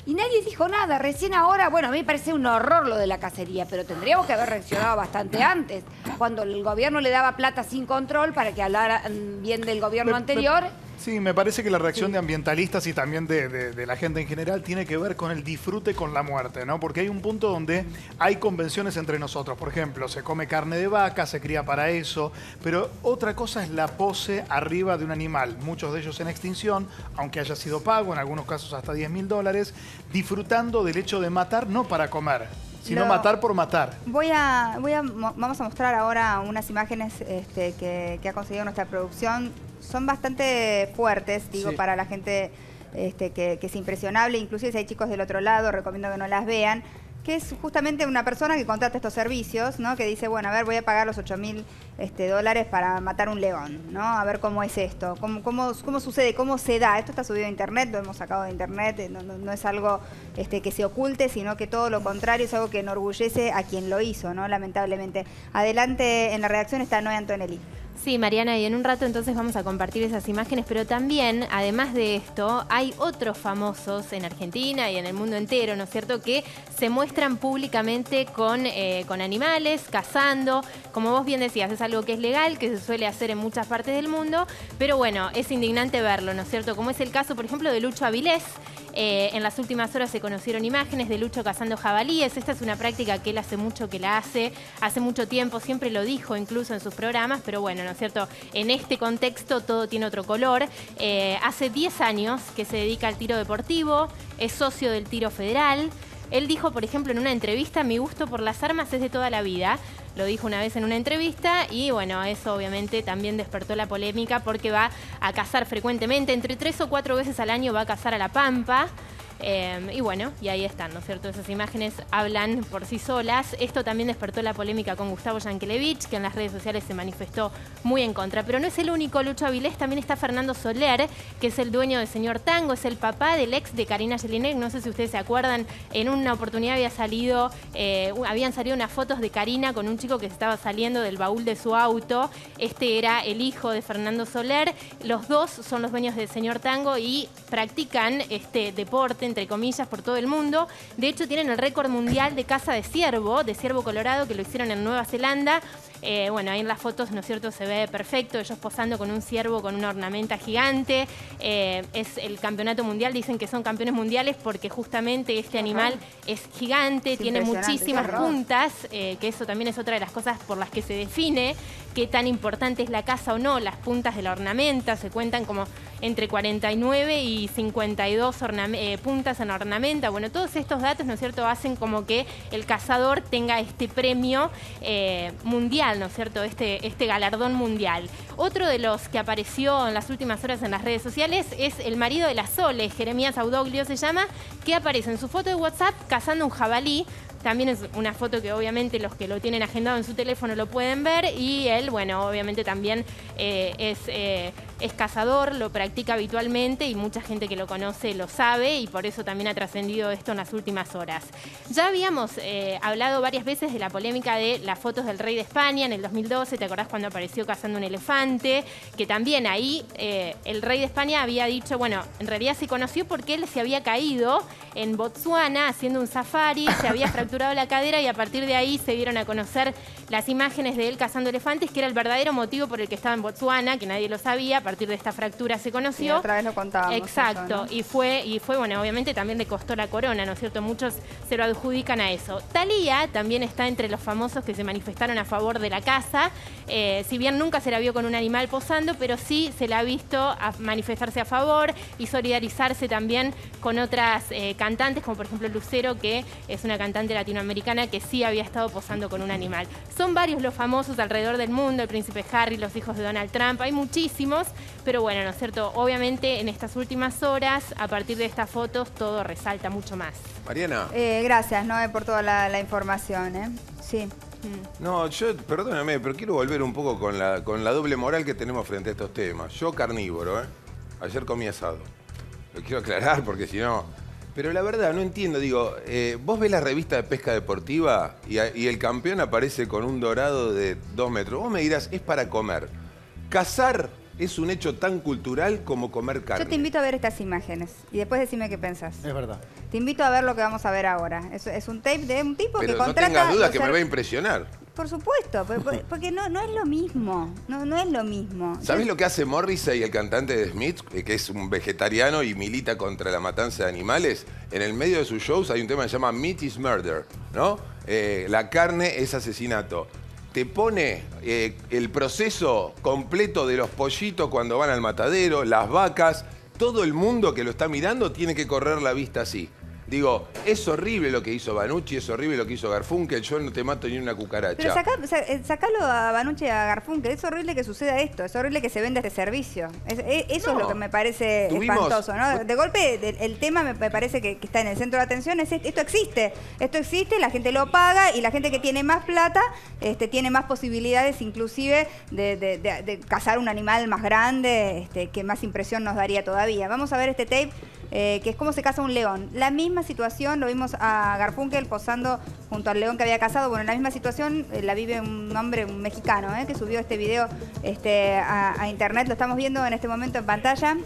Y nadie dijo nada, recién ahora, bueno, a mí me parece un horror lo de la cacería, pero tendríamos que haber reaccionado bastante antes, cuando el gobierno le daba plata sin control para que hablaran bien del gobierno anterior. Sí, me parece que la reacción de ambientalistas y también de la gente en general tiene que ver con el disfrute con la muerte, ¿no? Porque hay un punto donde hay convenciones entre nosotros. Por ejemplo, se come carne de vaca, se cría para eso, pero otra cosa es la pose arriba de un animal. Muchos de ellos en extinción, aunque haya sido pago, en algunos casos hasta $10.000, disfrutando del hecho de matar, no para comer, sino matar por matar. Vamos a mostrar ahora unas imágenes que ha conseguido nuestra producción. Son bastante fuertes, digo, para la gente que es impresionable. Inclusive si hay chicos del otro lado, recomiendo que no las vean. Que es justamente una persona que contrata estos servicios, ¿no? Que dice, bueno, a ver, voy a pagar los $8.000 para matar un león, ¿no? A ver cómo es esto, cómo sucede, cómo se da. Esto está subido a internet, lo hemos sacado de internet, no es algo que se oculte, sino que todo lo contrario, es algo que enorgullece a quien lo hizo, ¿no? Lamentablemente. Adelante, en la redacción está Noé Antonelli. Sí, Mariana, y en un rato entonces vamos a compartir esas imágenes, pero también, además de esto, hay otros famosos en Argentina y en el mundo entero, ¿no es cierto?, que se muestran públicamente con animales, cazando. Como vos bien decías, es algo que es legal, que se suele hacer en muchas partes del mundo, pero bueno, es indignante verlo, ¿no es cierto?, como es el caso, por ejemplo, de Lucho Avilés. En las últimas horas se conocieron imágenes de Lucho cazando jabalíes. Esta es una práctica que él hace mucho que la hace, hace mucho tiempo, siempre lo dijo incluso en sus programas, pero bueno, ¿no es cierto? En este contexto todo tiene otro color. Hace 10 años que se dedica al tiro deportivo, es socio del Tiro Federal. Él dijo, por ejemplo, en una entrevista, mi gusto por las armas es de toda la vida. Lo dijo una vez en una entrevista y, bueno, eso obviamente también despertó la polémica porque va a cazar frecuentemente, entre 3 o 4 veces al año va a cazar a La Pampa. Y bueno, y ahí están, ¿no es cierto? Esas imágenes hablan por sí solas. Esto también despertó la polémica con Gustavo Yankelevich, que en las redes sociales se manifestó muy en contra. Pero no es el único Lucho Avilés, también está Fernando Soler, que es el dueño de Señor Tango, es el papá del ex de Karina Jelinek. No sé si ustedes se acuerdan, en una oportunidad habían salido unas fotos de Karina con un chico que estaba saliendo del baúl de su auto. Este era el hijo de Fernando Soler. Los dos son los dueños de Señor Tango y practican este deporte, entre comillas, por todo el mundo. De hecho, tienen el récord mundial de caza de ciervo colorado, que lo hicieron en Nueva Zelanda. Bueno, ahí en las fotos, ¿no es cierto?, se ve perfecto, ellos posando con un ciervo con una ornamenta gigante. Es el campeonato mundial, dicen que son campeones mundiales porque justamente este animal es gigante, tiene muchísimas puntas, que eso también es otra de las cosas por las que se define qué tan importante es la caza o no. Las puntas de la ornamenta se cuentan como entre 49 y 52 puntas en la ornamenta. Bueno, todos estos datos, ¿no es cierto?, hacen como que el cazador tenga este premio mundial, ¿no es cierto?, este galardón mundial. Otro de los que apareció en las últimas horas en las redes sociales es el marido de la Sole, Jeremías Audoglio se llama, que aparece en su foto de WhatsApp cazando un jabalí. También es una foto que obviamente los que lo tienen agendado en su teléfono lo pueden ver. Y él, bueno, obviamente también es cazador, lo practica habitualmente y mucha gente que lo conoce lo sabe y por eso también ha trascendido esto en las últimas horas. Ya habíamos hablado varias veces de la polémica de las fotos del rey de España en el 2012, ¿te acordás cuando apareció cazando un elefante? Que también ahí el rey de España había dicho, bueno, en realidad se conoció porque él se había caído en Botsuana haciendo un safari, se había fracturado la cadera y a partir de ahí se dieron a conocer las imágenes de él cazando elefantes, que era el verdadero motivo por el que estaba en Botsuana, que nadie lo sabía, a partir de esta fractura se conoció. Y otra vez lo contábamos. Exacto, eso, ¿no? y fue, bueno, obviamente también le costó la corona, ¿no es cierto? Muchos se lo adjudican a eso. Thalía también está entre los famosos que se manifestaron a favor de la caza, si bien nunca se la vio con un animal posando, pero sí se la ha visto a manifestarse a favor y solidarizarse también con otras cantantes, como por ejemplo Lucero, que es una cantante latinoamericana que sí había estado posando con un animal. Son varios los famosos alrededor del mundo, el príncipe Harry, los hijos de Donald Trump, hay muchísimos, pero bueno, ¿no es cierto? Obviamente en estas últimas horas, a partir de estas fotos, todo resalta mucho más. Mariana. Gracias, Noé, por toda la información, ¿eh? Sí. No, yo, perdóname, pero quiero volver un poco con la doble moral que tenemos frente a estos temas. Yo carnívoro, ¿eh? Ayer comí asado. Lo quiero aclarar porque si no... Pero la verdad, no entiendo, digo, vos ves la revista de pesca deportiva y el campeón aparece con un dorado de 2 metros. Vos me dirás, es para comer. Cazar es un hecho tan cultural como comer carne. Yo te invito a ver estas imágenes y después decime qué pensás. Es verdad. Te invito a ver lo que vamos a ver ahora. Es un tape de un tipo pero que contrata... No tengas dudas que me va a impresionar. Por supuesto, porque no es lo mismo. No es lo mismo. ¿Sabés lo que hace Morrissey, el cantante de Smith, que es un vegetariano y milita contra la matanza de animales? En el medio de sus shows hay un tema que se llama Meat is Murder, ¿no? La carne es asesinato. Te pone el proceso completo de los pollitos cuando van al matadero, las vacas, todo el mundo que lo está mirando tiene que correr la vista así. Digo, es horrible lo que hizo Vanucci, es horrible lo que hizo Garfunkel, yo no te mato ni una cucaracha. Pero sacalo a Vanucci y a Garfunkel, es horrible que suceda esto, es horrible que se venda este servicio. Eso no, es lo que me parece espantoso, ¿no? De golpe, el tema me parece que está en el centro de atención, es esto existe, la gente lo paga y la gente que tiene más plata tiene más posibilidades inclusive de cazar un animal más grande, que más impresión nos daría todavía. Vamos a ver este tape. Que es cómo se caza un león. La misma situación, lo vimos a Garfunkel posando junto al león que había cazado. Bueno, la misma situación la vive un hombre, un mexicano, que subió este video a internet. Lo estamos viendo en este momento en pantalla.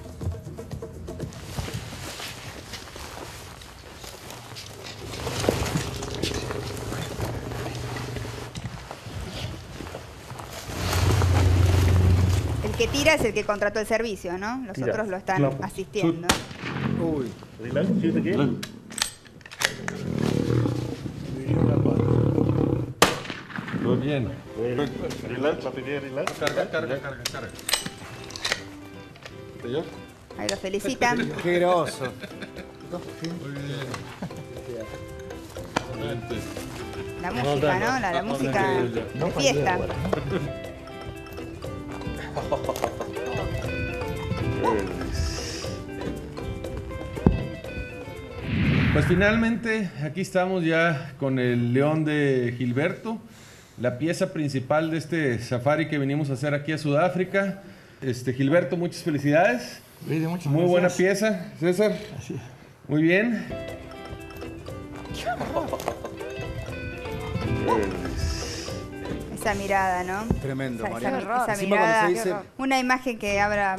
El que tira es el que contrató el servicio, ¿no? Los otros lo están asistiendo. Uy. Muy bien. Carga. Ahí lo felicitan. Qué groso. La música, ¿no? La música de fiesta. Pues finalmente aquí estamos ya con el león de Gilberto, la pieza principal de este safari que venimos a hacer aquí a Sudáfrica. Gilberto, muchas felicidades. Muy buena pieza, César. Muy bien. Esa mirada, ¿no? Tremendo, Mariana. Esa mirada, dice... una imagen que habla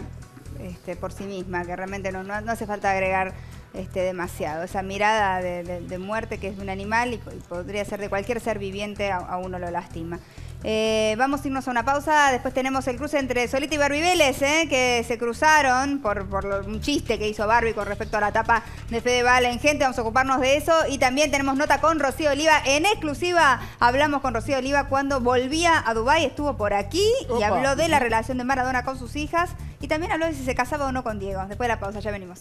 por sí misma, que realmente no hace falta agregar demasiado. Esa mirada de muerte que es de un animal y podría ser de cualquier ser viviente, a uno lo lastima. Vamos a irnos a una pausa, después tenemos el cruce entre Solita y Barbie Vélez, que se cruzaron por un chiste que hizo Barbie con respecto a la tapa de Fede Bal en Gente. Vamos a ocuparnos de eso y también tenemos nota con Rocío Oliva en exclusiva. Hablamos con Rocío Oliva cuando volvía a Dubái, estuvo por aquí y habló de la relación de Maradona con sus hijas y también habló de si se casaba o no con Diego. Después de la pausa, ya venimos.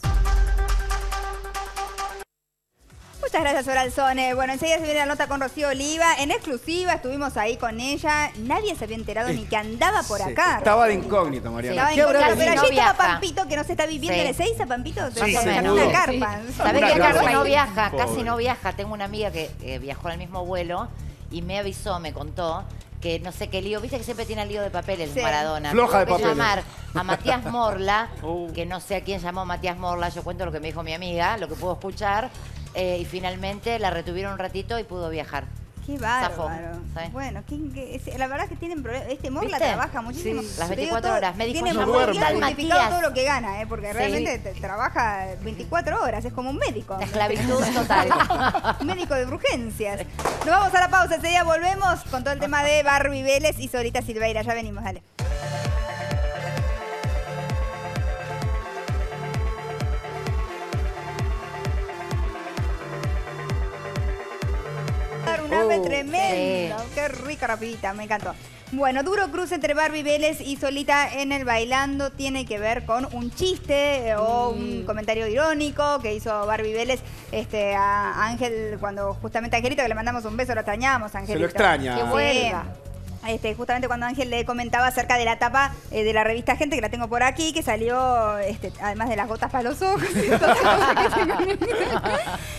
Muchas gracias, Oralzone. Bueno, enseguida se viene la nota con Rocío Oliva. En exclusiva estuvimos ahí con ella. Nadie se había enterado ni que andaba por acá. Estaba de incógnito, Mariana. Sí, estaba de incógnito, pero allí estaba Pampito, que no se está viviendo en el 6 a Pampito. Sí, una carpa. Sabés que Carpa no viaja, casi no viaja. Tengo una amiga que viajó al mismo vuelo y me avisó, me contó, que no sé qué lío, viste que siempre tiene el lío de papeles, sí. Maradona. Floja de papeles. Llamar a Matías Morla, que no sé a quién llamó Matías Morla, yo cuento lo que me dijo mi amiga, lo que puedo escuchar, y finalmente la retuvieron un ratito y pudo viajar. Qué bárbaro. Bueno, la verdad es que tienen problemas. Este Morla trabaja muchísimo. Sí. Las 24 horas. Me dijo, no duerme. Justificado todo lo que gana, porque realmente trabaja 24 horas. Es como un médico. La esclavitud total. Un médico de urgencias. Nos vamos a la pausa. Ese día volvemos con todo el tema de Barbie Vélez y Solita Silveira. Ya venimos, dale. Tremendo, qué rica rapidita, me encantó. Bueno, duro cruce entre Barbie Vélez y Solita en el Bailando. Tiene que ver con un chiste o un comentario irónico que hizo Barbie Vélez a Ángel, cuando justamente Angelito, que le mandamos un beso, lo extrañamos, Angelito. Se lo extraña. Qué buena. Justamente cuando Ángel le comentaba acerca de la tapa de la revista Gente, que la tengo por aquí, que salió, además de las gotas para los ojos,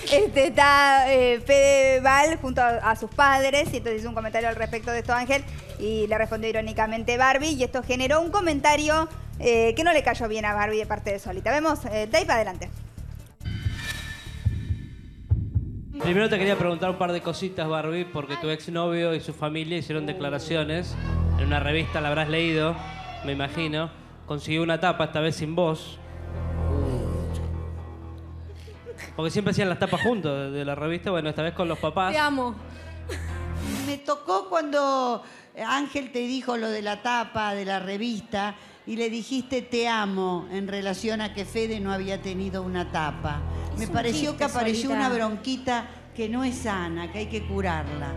está Fede Bal junto a sus padres, y entonces hizo un comentario al respecto de esto Ángel, y le respondió irónicamente Barbie, y esto generó un comentario que no le cayó bien a Barbie de parte de Solita. Vemos el tape, adelante. Primero te quería preguntar un par de cositas, Barbie, porque tu exnovio y su familia hicieron declaraciones. En una revista, la habrás leído, me imagino. Consiguió una tapa, esta vez sin vos. Porque siempre hacían las tapas juntos de la revista. Bueno, esta vez con los papás. Te amo. Me tocó cuando Ángel te dijo lo de la tapa de la revista y le dijiste te amo en relación a que Fede no había tenido una tapa. Me pareció que apareció una bronquita que no es sana, que hay que curarla.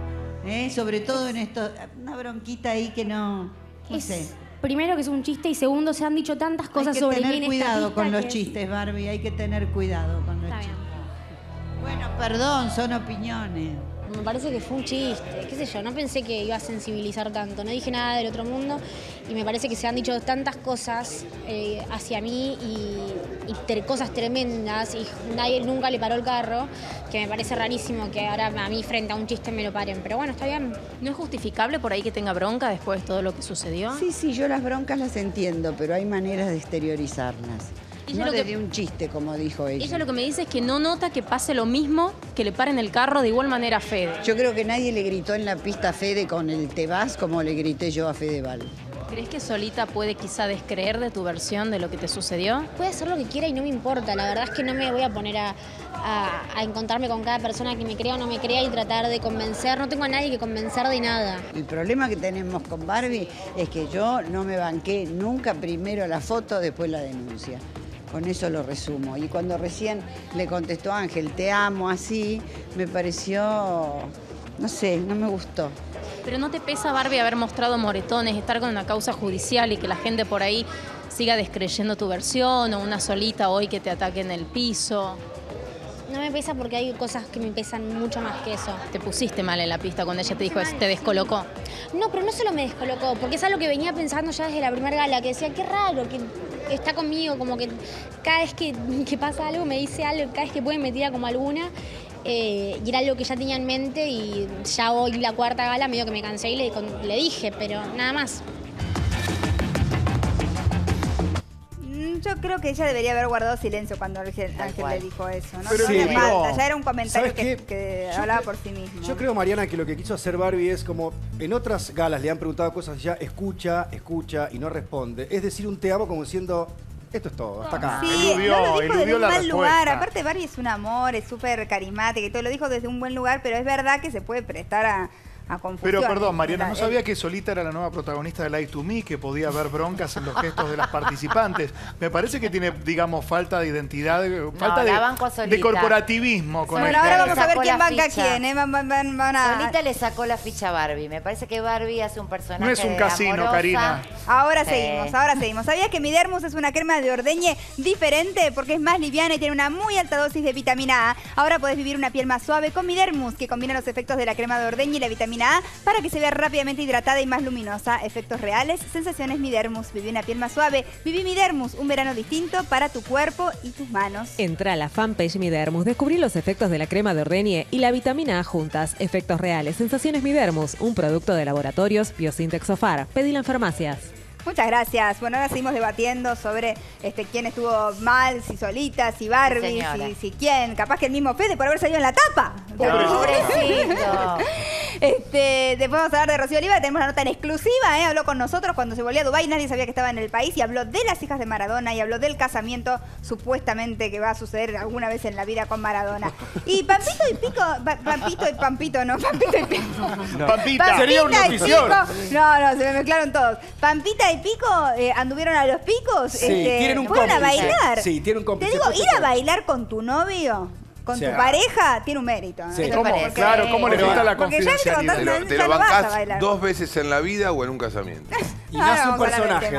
Sobre todo en esto, una bronquita ahí que no sé. Primero que es un chiste y segundo se han dicho tantas cosas sobre quién está. Hay que tener cuidado con los chistes, Barbie, hay que tener cuidado con los chistes. Bueno, perdón, son opiniones. Me parece que fue un chiste, qué sé yo, no pensé que iba a sensibilizar tanto, no dije nada del otro mundo y me parece que se han dicho tantas cosas hacia mí y cosas tremendas y nadie nunca le paró el carro, que me parece rarísimo que ahora a mí frente a un chiste me lo paren, pero bueno, está bien. ¿No es justificable por ahí que tenga bronca después de todo lo que sucedió? Sí, yo las broncas las entiendo, pero hay maneras de exteriorizarlas. No le di un chiste, como dijo ella. Ella lo que me dice es que no nota que pase lo mismo, que le paren el carro de igual manera a Fede. Yo creo que nadie le gritó en la pista a Fede con el te vas como le grité yo a Fede Bal. ¿Crees que Solita puede quizá descreer de tu versión de lo que te sucedió? Puede hacer lo que quiera y no me importa. La verdad es que no me voy a poner a encontrarme con cada persona que me crea o no me crea y tratar de convencer. No tengo a nadie que convencer de nada. El problema que tenemos con Barbie es que yo no me banqué nunca primero la foto, después la denuncia. Con eso lo resumo. Y cuando recién le contestó Ángel, te amo, así, me pareció, no sé, no me gustó. Pero ¿no te pesa, Barbie, haber mostrado moretones, estar con una causa judicial y que la gente por ahí siga descreyendo tu versión o una Solita hoy que te ataque en el piso? No me pesa porque hay cosas que me pesan mucho más que eso. ¿Te pusiste mal en la pista cuando ella te dijo eso? ¿Te descolocó? No, pero no solo me descolocó, porque es algo que venía pensando ya desde la primera gala, que decía, qué raro, que está conmigo, como que cada vez que pasa algo me dice algo, cada vez que puede me tira como alguna, y era algo que ya tenía en mente y ya hoy la cuarta gala medio que me cansé y le dije, pero nada más. Yo creo que ella debería haber guardado silencio cuando Ángel le dijo eso, ¿no? Pero no, ya era un comentario que hablaba por sí mismo. Yo creo, Mariana, que lo que quiso hacer Barbie es como en otras galas le han preguntado cosas y ya escucha y no responde. Es decir, un te amo como diciendo, esto es todo, hasta acá. Sí, eludió la respuesta. Lugar. Aparte, Barbie es un amor, es súper carismática y todo, lo dijo desde un buen lugar, pero es verdad que se puede prestar a confusión. Pero perdón, Mariana, ¿no sabía que Solita era la nueva protagonista de Live to Me, que podía haber broncas en los gestos de las participantes? Me parece que tiene, digamos, falta de identidad, falta de corporativismo. Con bueno, ahora vamos a ver quién banca a quién. Solita le sacó la ficha a Barbie. Me parece que Barbie hace un personaje. No es un casino, amorosa. Karina. Ahora seguimos. ¿Sabías que Midermus es una crema de ordeñe diferente? Porque es más liviana y tiene una muy alta dosis de vitamina A. Ahora podés vivir una piel más suave con Midermus, que combina los efectos de la crema de ordeñe y la vitamina A para que se vea rápidamente hidratada y más luminosa. Efectos reales, sensaciones Midermus. Viví una piel más suave. Viví Midermus, un verano distinto para tu cuerpo y tus manos. Entra a la fanpage Midermus, descubrí los efectos de la crema de ordeñe y la vitamina A juntas. Efectos reales, sensaciones Midermus, un producto de laboratorios Biosintex Sofar. Pedila en farmacias. Muchas gracias. Bueno, ahora seguimos debatiendo sobre quién estuvo mal, si Solita, si Barbie, si quién. Capaz que el mismo Fede por haber salido en la tapa. No. Después vamos a hablar de Rocío Oliva, tenemos una nota en exclusiva, habló con nosotros cuando se volvió a Dubái, nadie sabía que estaba en el país y habló de las hijas de Maradona y habló del casamiento supuestamente que va a suceder alguna vez en la vida con Maradona. Y Pampito y Pico, Pampito y Pico. No. Pampita sería una ofición. No, se me mezclaron todos. Pampita y Pico anduvieron a los picos, sí, tienen un cómplice. ¿Fueron a bailar? Sí, tienen un cómplice. Te digo, ir a bailar con tu novio, con tu pareja, tiene un mérito. ¿No? Sí. ¿Cómo? Claro, ¿cómo le gusta la confidencialidad? Porque ya te lo bancás dos veces en la vida o en un casamiento. Y no es un personaje.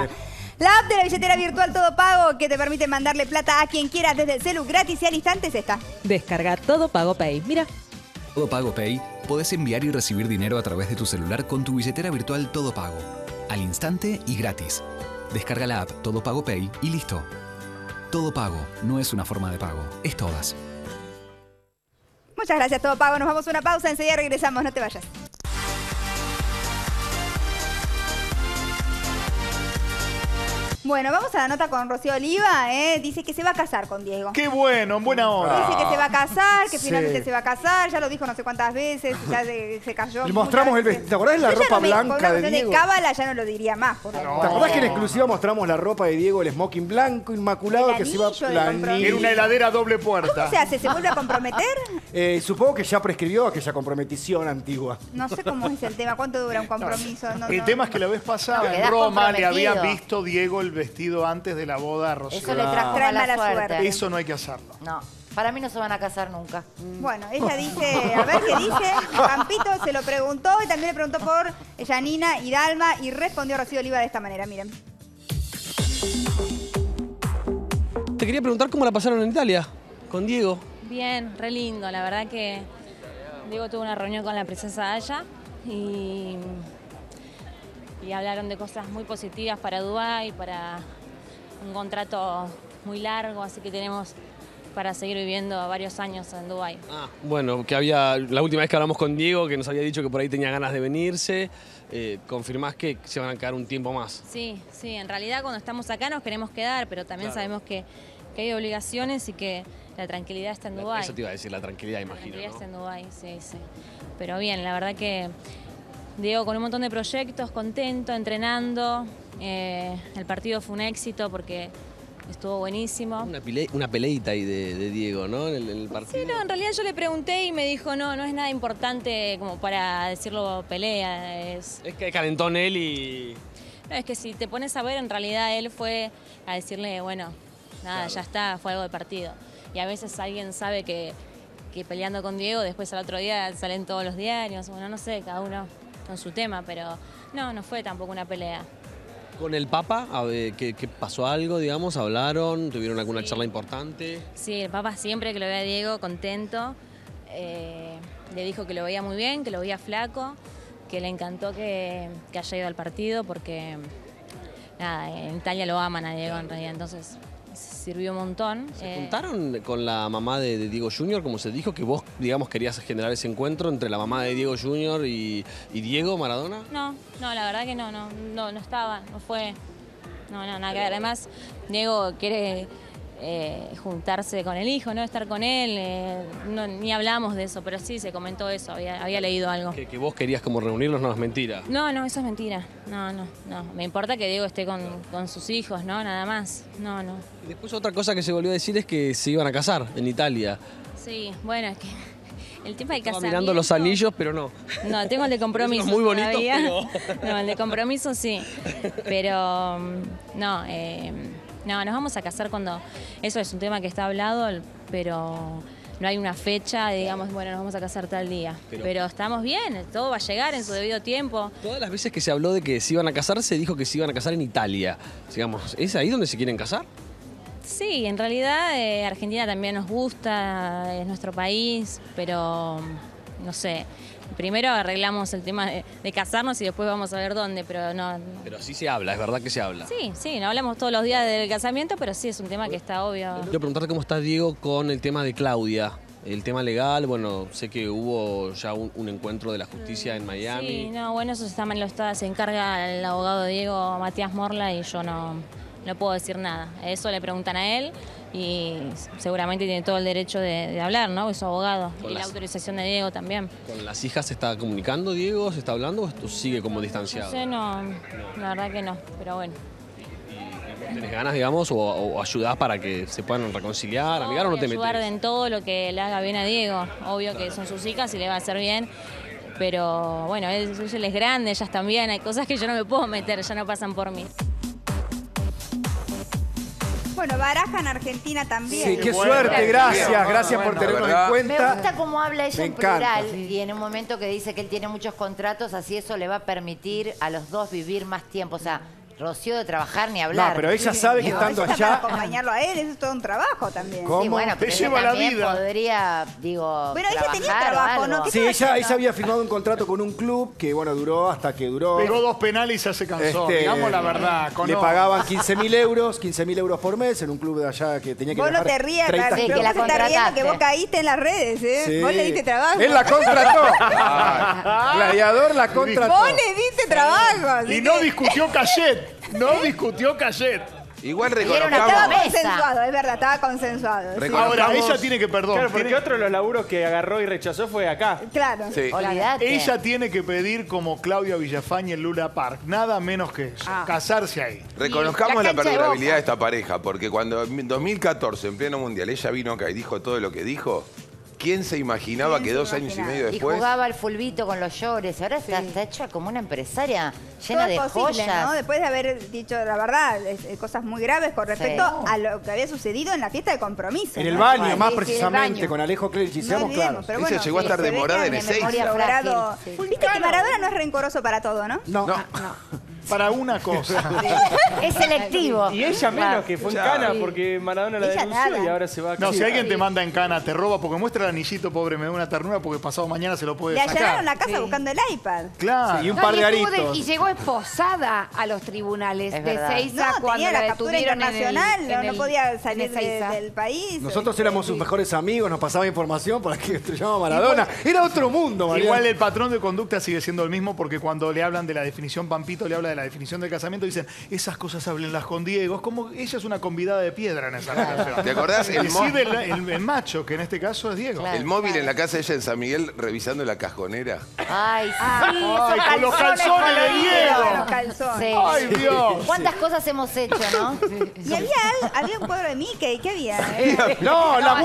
La app de la billetera virtual Todo Pago que te permite mandarle plata a quien quieras desde el celu gratis y al instante es esta. Descarga Todo Pago Pay. Mira. Todo Pago Pay. Podés enviar y recibir dinero a través de tu celular con tu billetera virtual Todo Pago. Al instante y gratis. Descarga la app Todo Pago Pay y listo. Todo Pago no es una forma de pago. Es todas. Muchas gracias, Todo Pago. Nos vamos a una pausa, enseguida regresamos. No te vayas. Bueno, vamos a la nota con Rocío Oliva, dice que se va a casar con Diego. ¡Qué bueno! Buena hora. Dice que se va a casar, que finalmente se va a casar, ya lo dijo no sé cuántas veces, ya se cayó. Le mostramos el vestido. ¿Te acordás de la ropa blanca de Diego? De cábala ya no lo diría más. ¿Te acordás que en exclusiva mostramos la ropa de Diego, el smoking blanco, inmaculado, que se iba a... Era una heladera doble puerta. ¿Cómo se hace? ¿Se vuelve a comprometer? Supongo que ya prescribió aquella comprometición antigua. No sé cómo es el tema, cuánto dura un compromiso. El tema es que la vez pasada en Roma le habían visto Diego el vestido antes de la boda a Rocío. Eso le trajo mala suerte. Eso no hay que hacerlo. No. Para mí no se van a casar nunca. Bueno, ella dice, a ver qué dice. Pampito se lo preguntó y también le preguntó por Yanina y Dalma y respondió Rocío Oliva de esta manera. Miren. Te quería preguntar cómo la pasaron en Italia con Diego. Bien, re lindo. La verdad que Diego tuvo una reunión con la princesa Aya y hablaron de cosas muy positivas para Dubái, para un contrato muy largo, así que tenemos para seguir viviendo varios años en Dubái. Ah, bueno, que había la última vez que hablamos con Diego, que nos había dicho que por ahí tenía ganas de venirse, ¿confirmás que se van a quedar un tiempo más? Sí, en realidad cuando estamos acá nos queremos quedar, pero también sabemos que hay obligaciones y que la tranquilidad está en Dubái. Eso te iba a decir, la tranquilidad, imagino. La tranquilidad está en Dubái, sí. Pero bien, la verdad que... Diego con un montón de proyectos, contento, entrenando. El partido fue un éxito porque estuvo buenísimo. Una peleita ahí de Diego, ¿no? En el partido. Sí, no, en realidad yo le pregunté y me dijo no es nada importante como para decirlo pelea. Es que calentó en él y... No, es que si te pones a ver, en realidad él fue a decirle, bueno, nada, ya está, fue algo de partido. Y a veces alguien sabe que peleando con Diego, después al otro día salen todos los diarios, bueno, no sé, cada uno... con su tema, pero no fue tampoco una pelea. ¿Con el Papa? ¿Qué pasó algo, digamos? ¿Hablaron? ¿Tuvieron alguna charla importante? Sí, el Papa siempre que lo veía a Diego contento, le dijo que lo veía muy bien, que lo veía flaco, que le encantó que haya ido al partido porque, nada, en Italia lo aman a Diego en realidad, entonces... sirvió un montón. ¿Se juntaron con la mamá de Diego Jr., como se dijo, que vos, digamos, querías generar ese encuentro entre la mamá de Diego Jr. y Diego Maradona? No, la verdad que no estaba, no fue, no, nada que ver. Además, Diego quiere juntarse con el hijo, no estar con él, ni hablamos de eso, pero sí se comentó eso, había leído algo. ¿Que vos querías como reunirlos? No, es mentira. No, eso es mentira, no. Me importa que Diego esté con sus hijos, ¿no? Nada más, no. Y después otra cosa que se volvió a decir es que se iban a casar en Italia. Sí, bueno, es que el tema del casamiento... Estaba mirando los anillos, pero no. No, tengo el de compromiso. Es muy bonito, pero... No, el de compromiso sí, pero no... No, nos vamos a casar cuando... Eso es un tema que está hablado, pero no hay una fecha, digamos, bueno, nos vamos a casar tal día. Pero estamos bien, todo va a llegar en su debido tiempo. Todas las veces que se habló de que se iban a casar, se dijo que se iban a casar en Italia. Digamos, ¿es ahí donde se quieren casar? Sí, en realidad Argentina también nos gusta, es nuestro país, pero no sé... Primero arreglamos el tema de casarnos y después vamos a ver dónde, pero no... Pero sí se habla, es verdad que se habla. Sí, no hablamos todos los días del casamiento, pero sí es un tema que está obvio. Quiero preguntarte cómo está Diego con el tema de Claudia. El tema legal, bueno, sé que hubo ya un encuentro de la justicia en Miami. Sí, no, bueno, eso también se encarga el abogado Diego, Matías Morla, y yo no puedo decir nada. Eso le preguntan a él y seguramente tiene todo el derecho de hablar, ¿no? Es su abogado. Y la autorización de Diego también. ¿Con las hijas se está comunicando Diego? ¿Se está hablando o esto sigue como distanciado? No sé, no, la verdad que no, pero bueno. ¿Tenés ganas, digamos, o ayudás para que se puedan reconciliar, amigar, o no te metes? Ayudar en todo lo que le haga bien a Diego. Obvio que son sus hijas y le va a hacer bien, pero bueno, él es grande, ellas también. Hay cosas que yo no me puedo meter, ya no pasan por mí. Bueno, barajan Argentina también. Sí, qué suerte, gracias. Gracias por tenernos en cuenta. Me gusta cómo habla ella en plural. Y en un momento que dice que él tiene muchos contratos, así eso le va a permitir a los dos vivir más tiempo. O sea, Rocío de trabajar ni hablar. No, pero ella sabe que estando allá... Para acompañarlo a él, eso es todo un trabajo también. ¿Cómo? Sí, bueno, pero ella también podría, digo, pero ella tenía trabajo, ¿no? Sí, ella había firmado un contrato con un club que, bueno, duró hasta que duró... Pegó dos penales y ya se cansó, digamos la verdad. Le pagaban 15.000 euros por mes en un club de allá que tenía que trabajar... Vos no te rías, sí, que la contrataste. Que vos caíste en las redes, ¿eh? Sí. Vos le diste trabajo. Él la contrató. Gladiador la contrató. Vos le diste trabajo. Y no discutió Cayet. No discutió Cayet. Igual reconozcamos... Estaba consensuado, es verdad, estaba consensuado. Sí. Ahora, ella tiene que perdonar. Claro, porque otro de los laburos que agarró y rechazó fue acá. Claro. Sí. Olvidate. Ella tiene que pedir como Claudia Villafañe en Luna Park. Nada menos que eso. Casarse ahí. Reconozcamos la perdurabilidad de esta pareja, porque cuando en 2014, en pleno mundial, ella vino acá y dijo todo lo que dijo... ¿Quién se imaginaba que dos años y medio después? Y jugaba al fulbito con los llores. Ahora está hecha como una empresaria llena todo de posible, joyas. ¿No? Después de haber dicho, la verdad, cosas muy graves con respecto a lo que había sucedido en la fiesta de compromiso. En el baño, más precisamente, con Alejo Clerici, seamos claros. Ella llegó a estar demorada en Ezeiza. Viste que Maradona no es rencoroso para todo, ¿no? No. Para una cosa. Es selectivo. Y ella menos, que fue en cana, porque Maradona la denunció y ahora se va a... No, si alguien te manda en cana, te roba, porque muestra el anillito, pobre, me da una ternura, porque pasado mañana se lo puede sacar. Le allanaron la casa buscando el iPad. Claro. Y un par de aritos. Y llegó esposada a los tribunales de Ezeiza cuando la detuvieron internacional. No podía salir del país. Nosotros éramos sus mejores amigos, nos pasaba información para que estrellaba Maradona. Era otro mundo, Maradona. Igual el patrón de conducta sigue siendo el mismo, porque cuando le hablan de la definición, Pampito le habla de la definición del casamiento, dicen, esas cosas háblenlas con Diego. Es como, ella es una convidada de piedra en esa relación. ¿Te acordás? El macho, que en este caso es Diego. Claro, el móvil en la casa de ella en San Miguel, revisando la cajonera. ¡Ay, sí! ¡Ay, con los calzones de Diego! Los calzones. Sí. ¡Ay, Dios! ¿Cuántas cosas hemos hecho, no? Y había un cuadro de Mickey, ¿qué había? No, la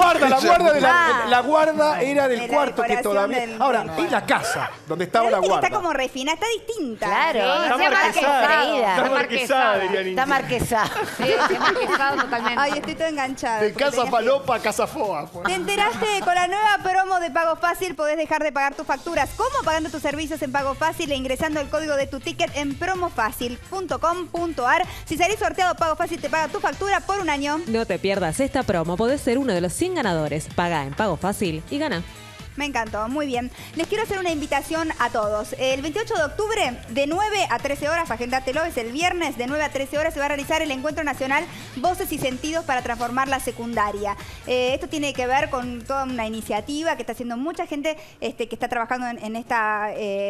guarda era del cuarto que todavía... Ahora, y la casa, donde estaba la guarda. Está como refinada, está distinta. Claro, Está marquesada. Sí, está marquesado totalmente. Ay, estoy todo enganchada. De casa palopa a casa foa. Pues. ¿Te enteraste de con la nueva promo de Pago Fácil? Podés dejar de pagar tus facturas. ¿Cómo? Pagando tus servicios en Pago Fácil e ingresando el código de tu ticket en promofacil.com.ar. Si salís sorteado, Pago Fácil te paga tu factura por un año. No te pierdas esta promo. Podés ser uno de los 100 ganadores. Paga en Pago Fácil y gana. Me encantó, muy bien. Les quiero hacer una invitación a todos. El 28 de octubre, de 9 a 13 horas, agéndatelo, es el viernes, de 9 a 13 horas se va a realizar el Encuentro Nacional Voces y Sentidos para Transformar la Secundaria. Esto tiene que ver con toda una iniciativa que está haciendo mucha gente que está trabajando en esta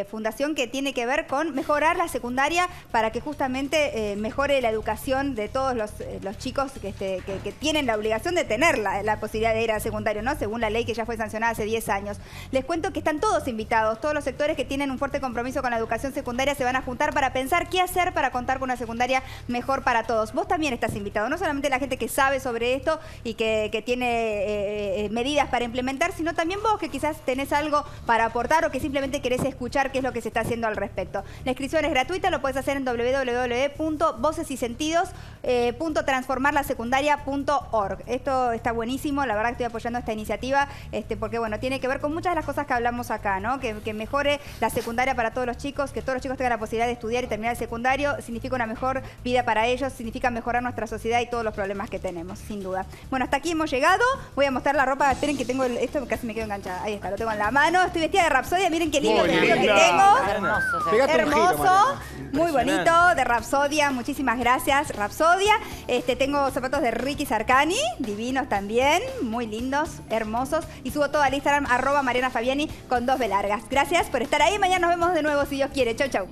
fundación, que tiene que ver con mejorar la secundaria para que justamente mejore la educación de todos los chicos que tienen la obligación de tener la posibilidad de ir a secundario, ¿no? Según la ley que ya fue sancionada hace 10 años. Les cuento que están todos invitados, todos los sectores que tienen un fuerte compromiso con la educación secundaria se van a juntar para pensar qué hacer para contar con una secundaria mejor para todos. Vos también estás invitado, no solamente la gente que sabe sobre esto y que tiene medidas para implementar, sino también vos que quizás tenés algo para aportar o que simplemente querés escuchar qué es lo que se está haciendo al respecto. La inscripción es gratuita, lo podés hacer en www.vocesysentidos.transformarlasecundaria.org. Esto está buenísimo, la verdad que estoy apoyando esta iniciativa porque, bueno, tiene que ver con muchas de las cosas que hablamos acá, ¿no? Que mejore la secundaria para todos los chicos, que todos los chicos tengan la posibilidad de estudiar y terminar el secundario, significa una mejor vida para ellos, significa mejorar nuestra sociedad y todos los problemas que tenemos, sin duda. Bueno, hasta aquí hemos llegado. Voy a mostrar la ropa. Esperen que tengo esto, casi me quedo enganchada. Ahí está, lo tengo en la mano. Estoy vestida de rapsodia. Miren qué lindo que tengo. Hermoso. Hermoso. Muy bonito, de Rapsodia, muchísimas gracias, Rapsodia. Tengo zapatos de Ricky Sarcani, divinos también, muy lindos, hermosos. Y subo todo al Instagram, @MarianaFabbiani con 2B largas. Gracias por estar ahí, mañana nos vemos de nuevo si Dios quiere. Chau, chau.